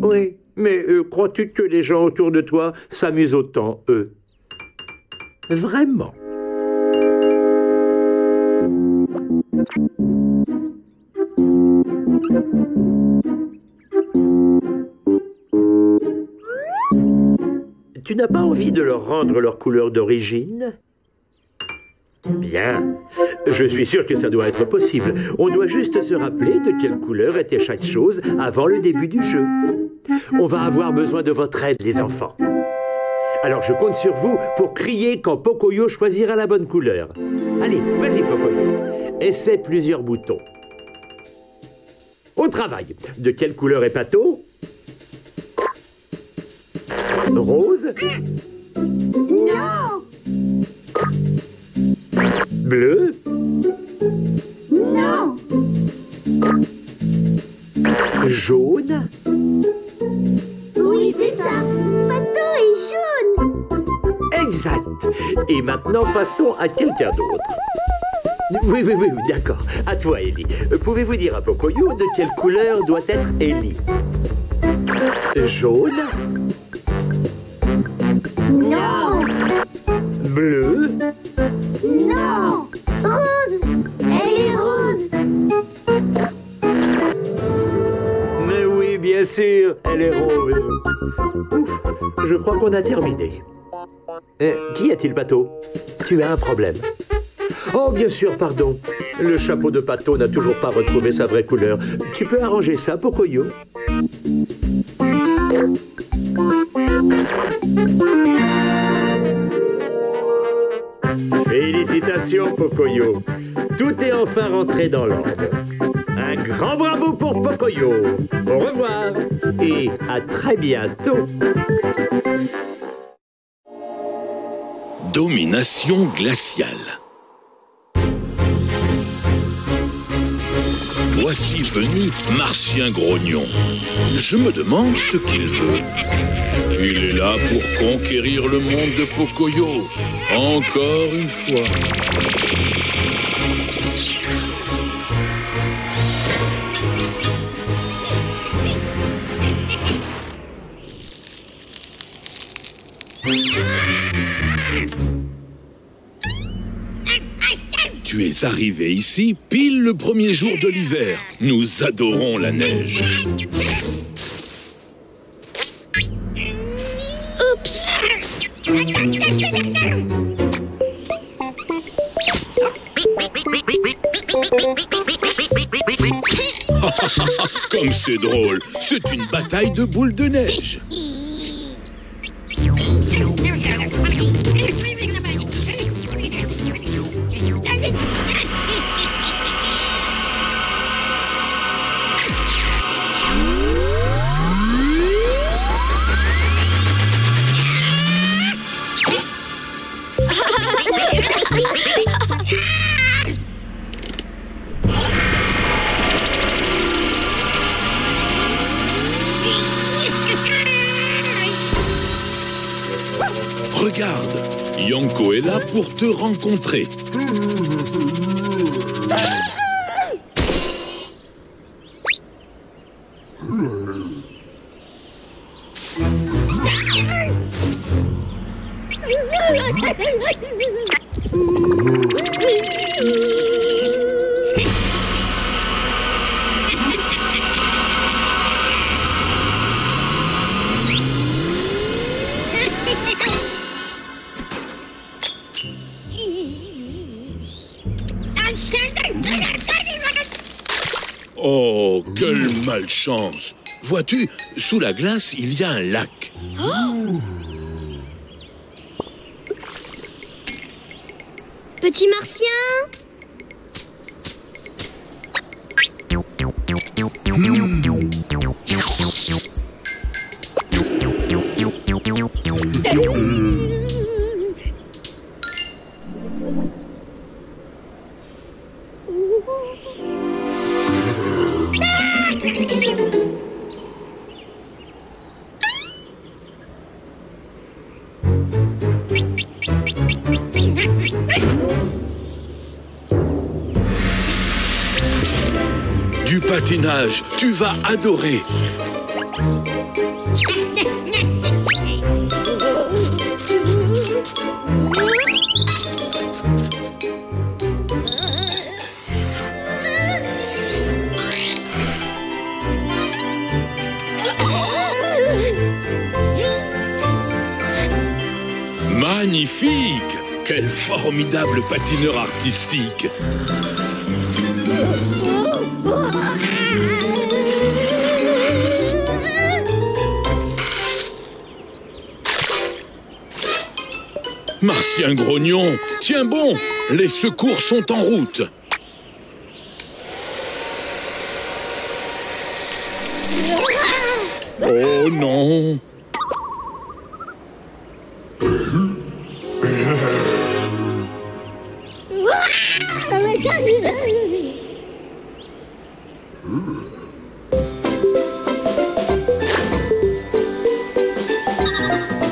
Oui, mais crois-tu que les gens autour de toi s'amusent autant, eux? Vraiment? Tu n'as pas envie de leur rendre leur couleur d'origine? Bien. Je suis sûr que ça doit être possible. On doit juste se rappeler de quelle couleur était chaque chose avant le début du jeu. On va avoir besoin de votre aide, les enfants. Alors je compte sur vous pour crier quand Pocoyo choisira la bonne couleur. Allez, vas-y Pocoyo. Essaie plusieurs boutons. Au travail. De quelle couleur est Pato? Rose? Non. Bleu? Non. Jaune? Oui, c'est ça. Pato est jaune. Exact. Et maintenant, passons à quelqu'un d'autre. Oui, oui, oui, d'accord. À toi, Elly. Pouvez-vous dire à Pocoyo de quelle couleur doit être Elly? Jaune? Non. Bleu? Non. Rose. Elle est rose. Mais oui, bien sûr, elle est rose. Ouf, je crois qu'on a terminé. Qui a-t-il, Pato? Tu as un problème. Oh, bien sûr, pardon. Le chapeau de Pato n'a toujours pas retrouvé sa vraie couleur. Tu peux arranger ça, Pocoyo? Félicitations, Pocoyo. Tout est enfin rentré dans l'ordre. Un grand bravo pour Pocoyo. Au revoir et à très bientôt. Domination glaciale. Voici venu Martien Grognon. Je me demande ce qu'il veut. Il est là pour conquérir le monde de Pocoyo, encore une fois. Tu es arrivé ici pile le premier jour de l'hiver. Nous adorons la neige. Oups. Comme c'est drôle. C'est une bataille de boules de neige. Regarde, Yanko est là pour te rencontrer. Oh, quelle malchance! Vois-tu, sous la glace, il y a un lac. Oh! Petit martien! Du patinage, tu vas adorer. Magnifique! Quel formidable patineur artistique! Martien Grognon, tiens bon! Les secours sont en route! Oh non!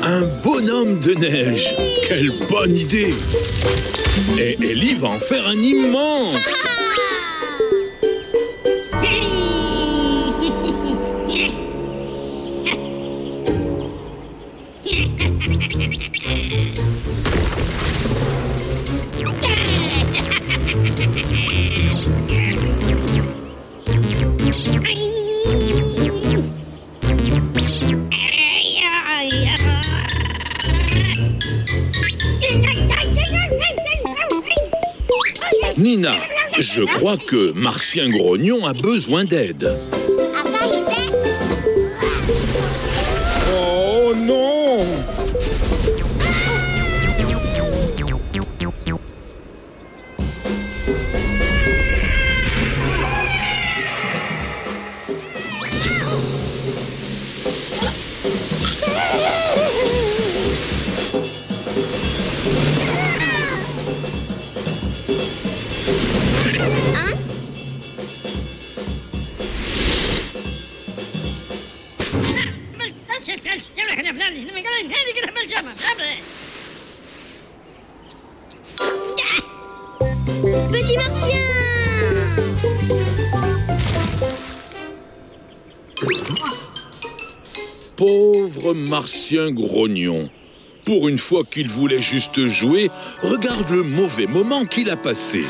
Un bonhomme de neige. Quelle bonne idée. Et Elly va en faire un immense. Nina, je crois que Martien Grognon a besoin d'aide. Oh non! Petit Martien! Pauvre Martien Grognon. pour une fois qu'il voulait juste jouer, regarde le mauvais moment qu'il a passé.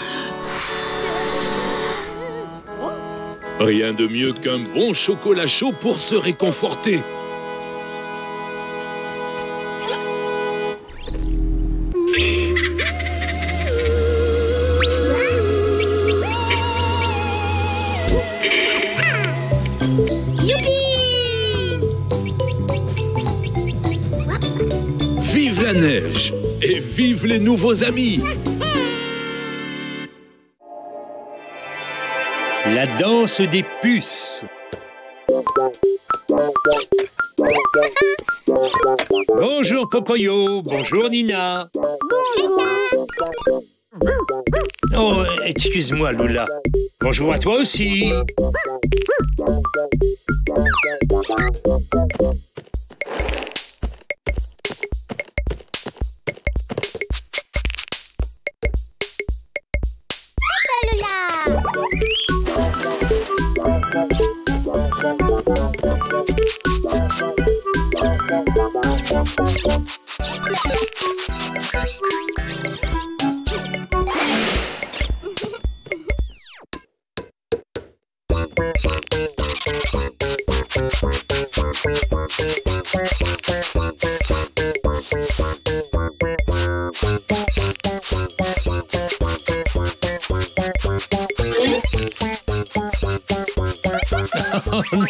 Rien de mieux qu'un bon chocolat chaud pour se réconforter. Neige et vive les nouveaux amis. La danse des puces. Bonjour Pocoyo, bonjour Nina. Oh, excuse-moi Loula. Bonjour à toi aussi.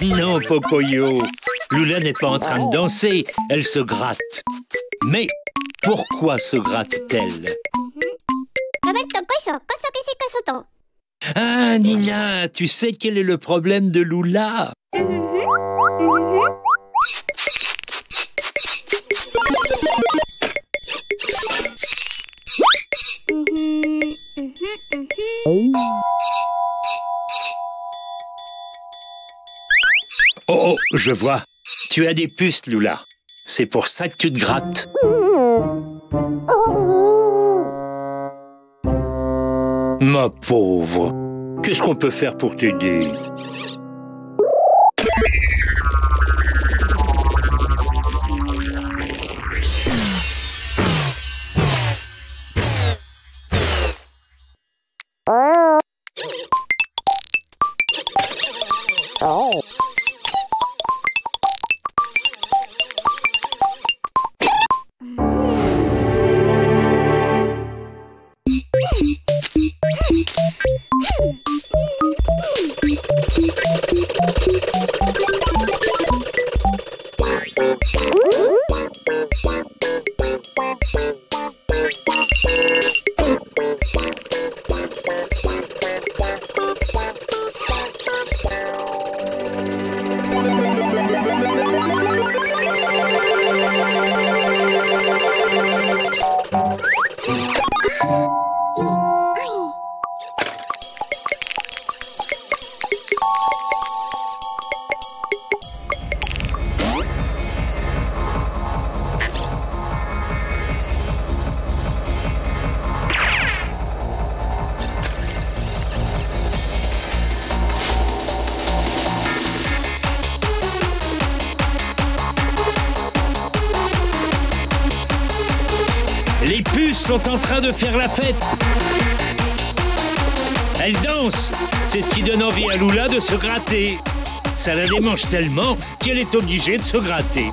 Non, Pocoyo, Loula n'est pas en train de danser, elle se gratte. Mais pourquoi se gratte-t-elle? Ah, Nina, tu sais quel est le problème de Loula? Oh, je vois. Tu as des puces, Loula. C'est pour ça que tu te grattes. Ma pauvre. Qu'est-ce qu'on peut faire pour t'aider? Sont en train de faire la fête. Elles dansent. C'est ce qui donne envie à Loula de se gratter. Ça la démange tellement qu'elle est obligée de se gratter.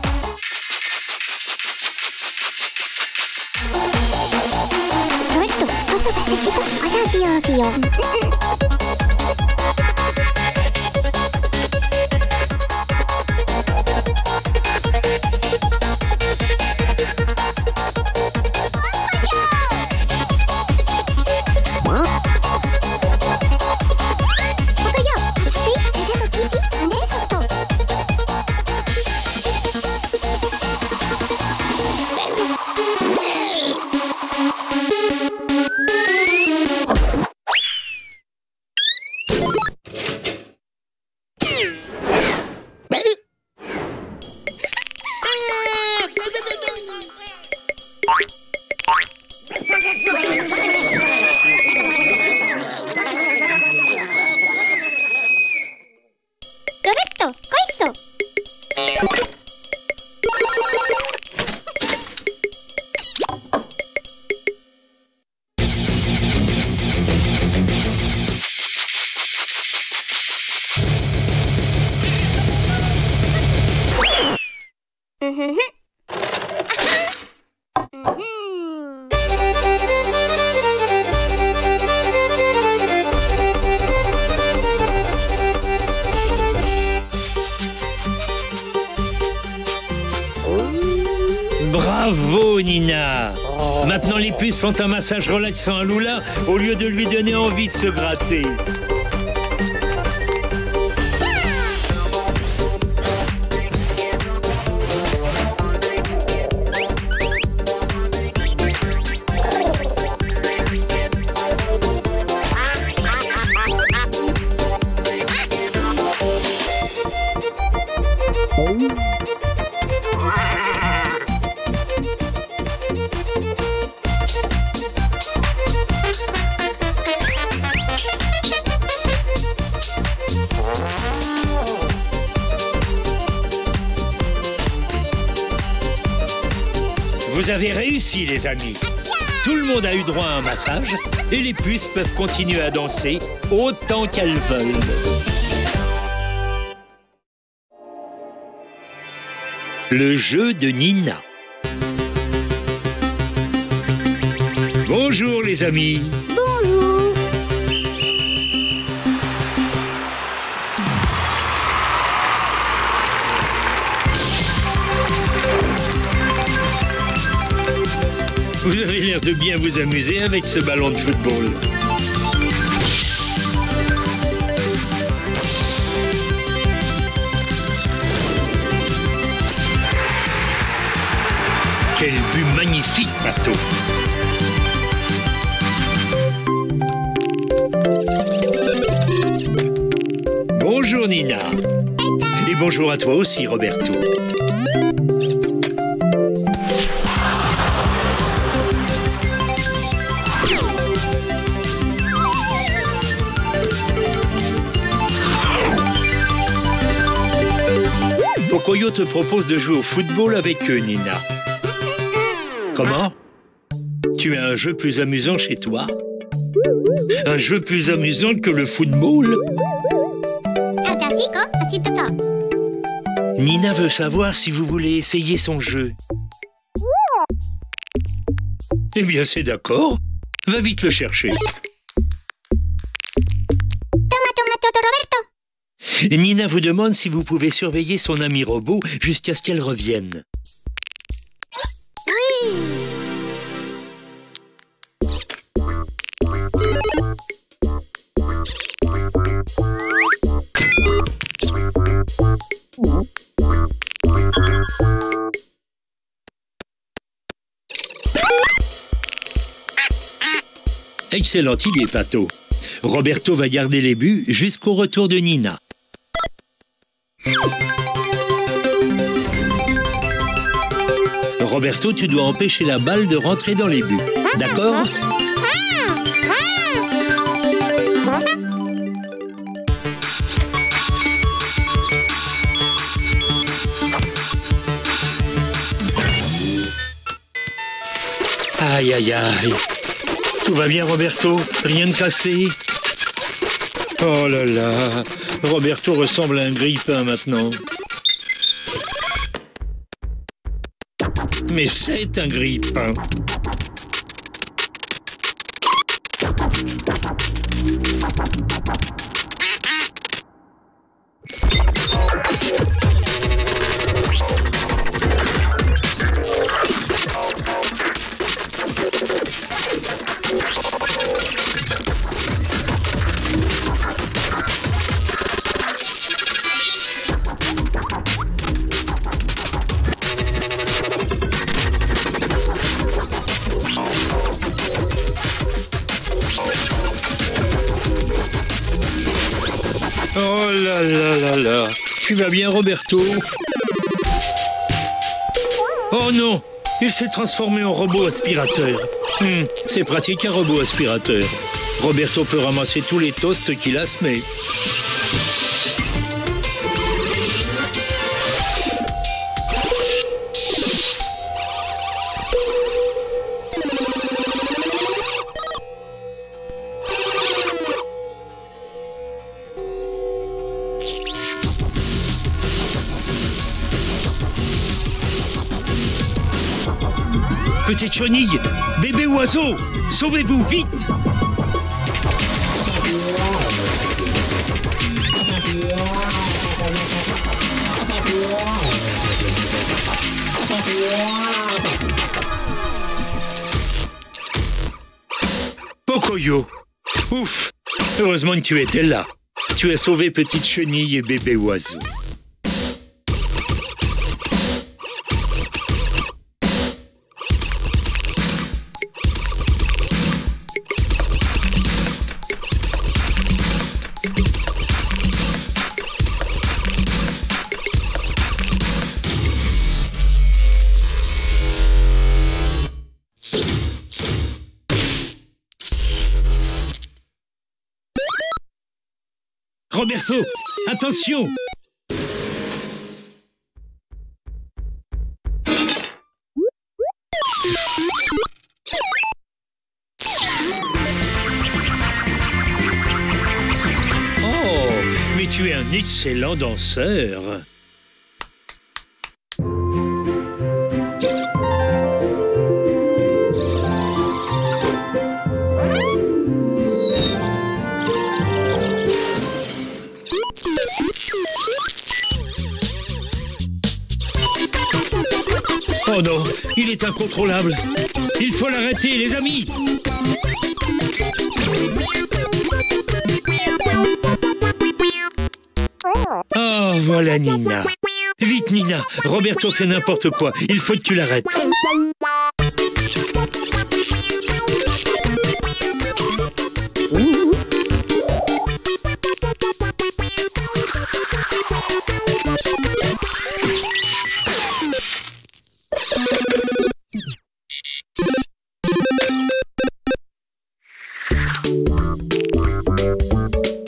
Bravo, Nina! Maintenant, les puces font un massage relaxant à Loula au lieu de lui donner envie de se gratter. Vous avez réussi, les amis. Tout le monde a eu droit à un massage et les puces peuvent continuer à danser autant qu'elles veulent. Le jeu de Nina. Bonjour, les amis. Bonjour. Vous avez l'air de bien vous amuser avec ce ballon de football. Quel but magnifique, Pato! Bonjour, Nina. Et bonjour à toi aussi, Roberto. Pocoyo te propose de jouer au football avec eux, Nina. Comment? Tu as un jeu plus amusant chez toi? Un jeu plus amusant que le football? Nina veut savoir si vous voulez essayer son jeu. Eh bien, c'est d'accord. Va vite le chercher. Nina vous demande si vous pouvez surveiller son ami robot jusqu'à ce qu'elle revienne. Oui. Excellente idée, Pato. Roberto va garder les buts jusqu'au retour de Nina. Roberto, tu dois empêcher la balle de rentrer dans les buts. D'accord? Aïe, aïe, aïe. Tout va bien, Roberto? Rien de cassé? Oh là là, Roberto ressemble à un grille-pain maintenant. Mais c'est un grille-pain. Oh là là là là. Tu vas bien, Roberto? Oh non, il s'est transformé en robot aspirateur. C'est pratique, un robot aspirateur. Roberto peut ramasser tous les toasts qu'il a semés. Petite chenille, bébé oiseau, sauvez-vous vite! Pocoyo, ouf! Heureusement que tu étais là. Tu as sauvé Petite Chenille et Bébé Oiseau. Roberto, attention! Oh, mais tu es un excellent danseur. Oh non, il est incontrôlable. Il faut l'arrêter, les amis. Oh, voilà Nina. Vite, Nina. Roberto fait n'importe quoi. Il faut que tu l'arrêtes.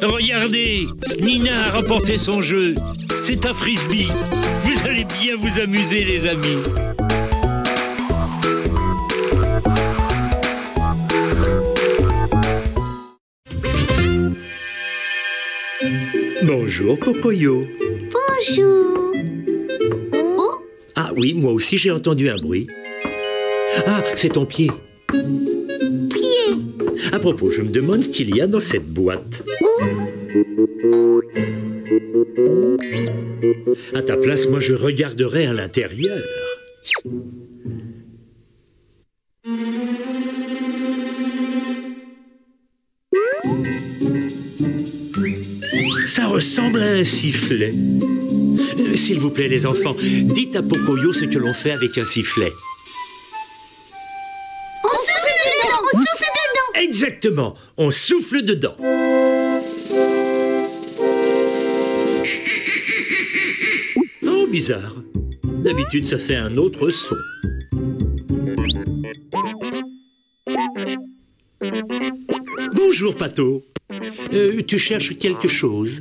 Regardez, Nina a rapporté son jeu. C'est un frisbee. Vous allez bien vous amuser, les amis. Bonjour, Pocoyo. Bonjour. Oh. Ah oui, moi aussi j'ai entendu un bruit. Ah, c'est ton pied. Pied. À propos, je me demande ce qu'il y a dans cette boîte. À ta place, moi je regarderai à l'intérieur. Ça ressemble à un sifflet. S'il vous plaît les enfants, dites à Pocoyo ce que l'on fait avec un sifflet. On souffle dedans, on souffle dedans. Exactement, on souffle dedans. Bizarre. D'habitude, ça fait un autre son. Bonjour, Pato. Tu cherches quelque chose?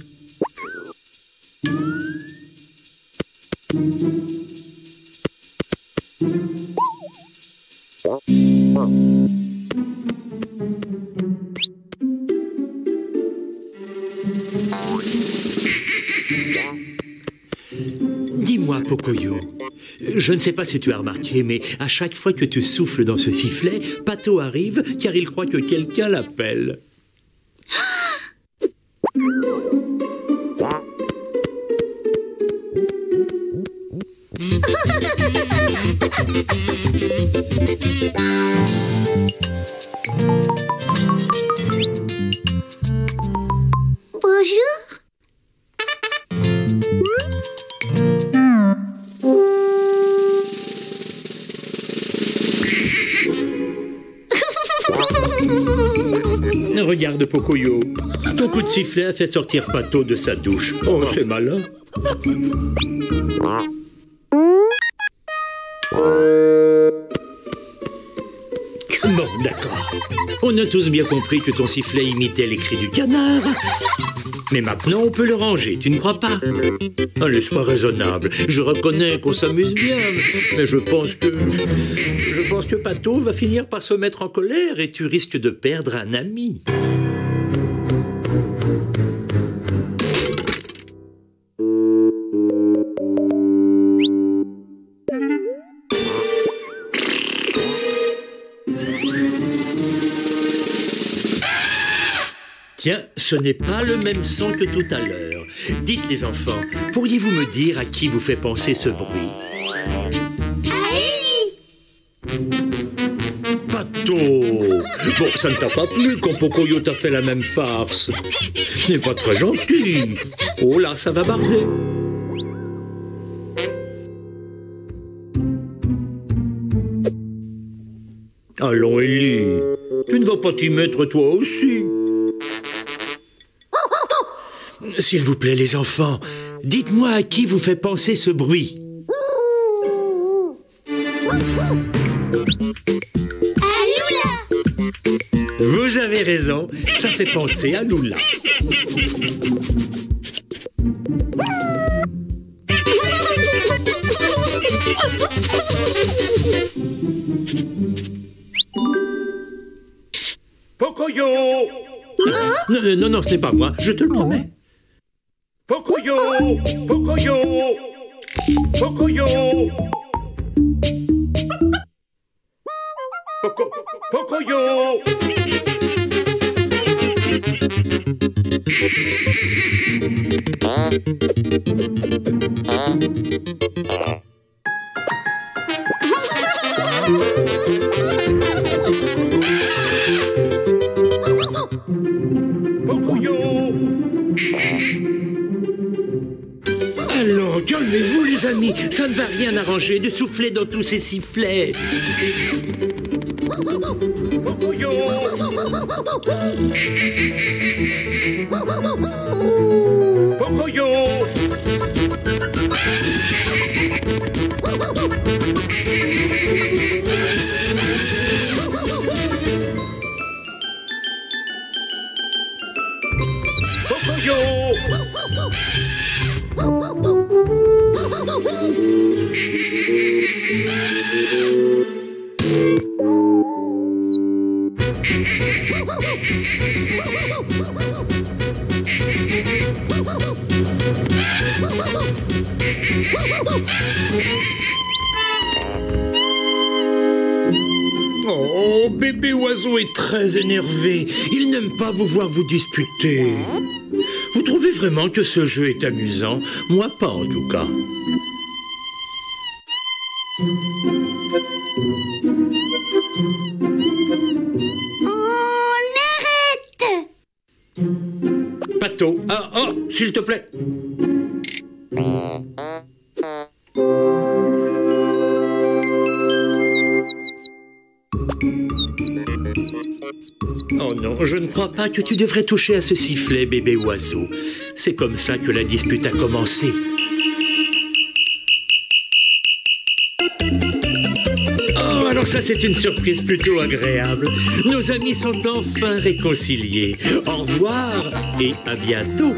Pocoyo, je ne sais pas si tu as remarqué, mais à chaque fois que tu souffles dans ce sifflet, Pato arrive car il croit que quelqu'un l'appelle. Regarde Pocoyo, ton coup de sifflet a fait sortir Pato de sa douche. Oh, c'est malin. Bon, d'accord. On a tous bien compris que ton sifflet imitait les cris du canard. Mais maintenant, on peut le ranger, tu ne crois pas? Allez, sois raisonnable. Je reconnais qu'on s'amuse bien, mais je pense que Pato va finir par se mettre en colère et tu risques de perdre un ami. Tiens, ce n'est pas le même son que tout à l'heure. Dites les enfants, pourriez-vous me dire à qui vous fait penser ce bruit? À Elly. Pato. Bon, ça ne t'a pas plu quand Pocoyo t'a fait la même farce. Ce n'est pas très gentil. Oh là, ça va barder. Allons, Elly, tu ne vas pas t'y mettre toi aussi. S'il vous plaît, les enfants, dites-moi à qui vous fait penser ce bruit. À Loula. Vous avez raison, ça fait penser à Loula. Pocoyo. Non, ce n'est pas moi, je te le promets. Pocoyo, Pocoyo, Pocoyo, Pocoyo. Alors, calmez-vous les amis, ça ne va rien arranger de souffler dans tous ces sifflets. Pocoyo. Pocoyo. Oh, bébé oiseau est très énervé. Il n'aime pas vous voir vous disputer. Vous trouvez vraiment que ce jeu est amusant? Moi pas en tout cas. Pato, s'il te plaît. Oh non, je ne crois pas que tu devrais toucher à ce sifflet, bébé oiseau. C'est comme ça que la dispute a commencé. Oh, alors ça c'est une surprise plutôt agréable. Nos amis sont enfin réconciliés. Au revoir et à bientôt.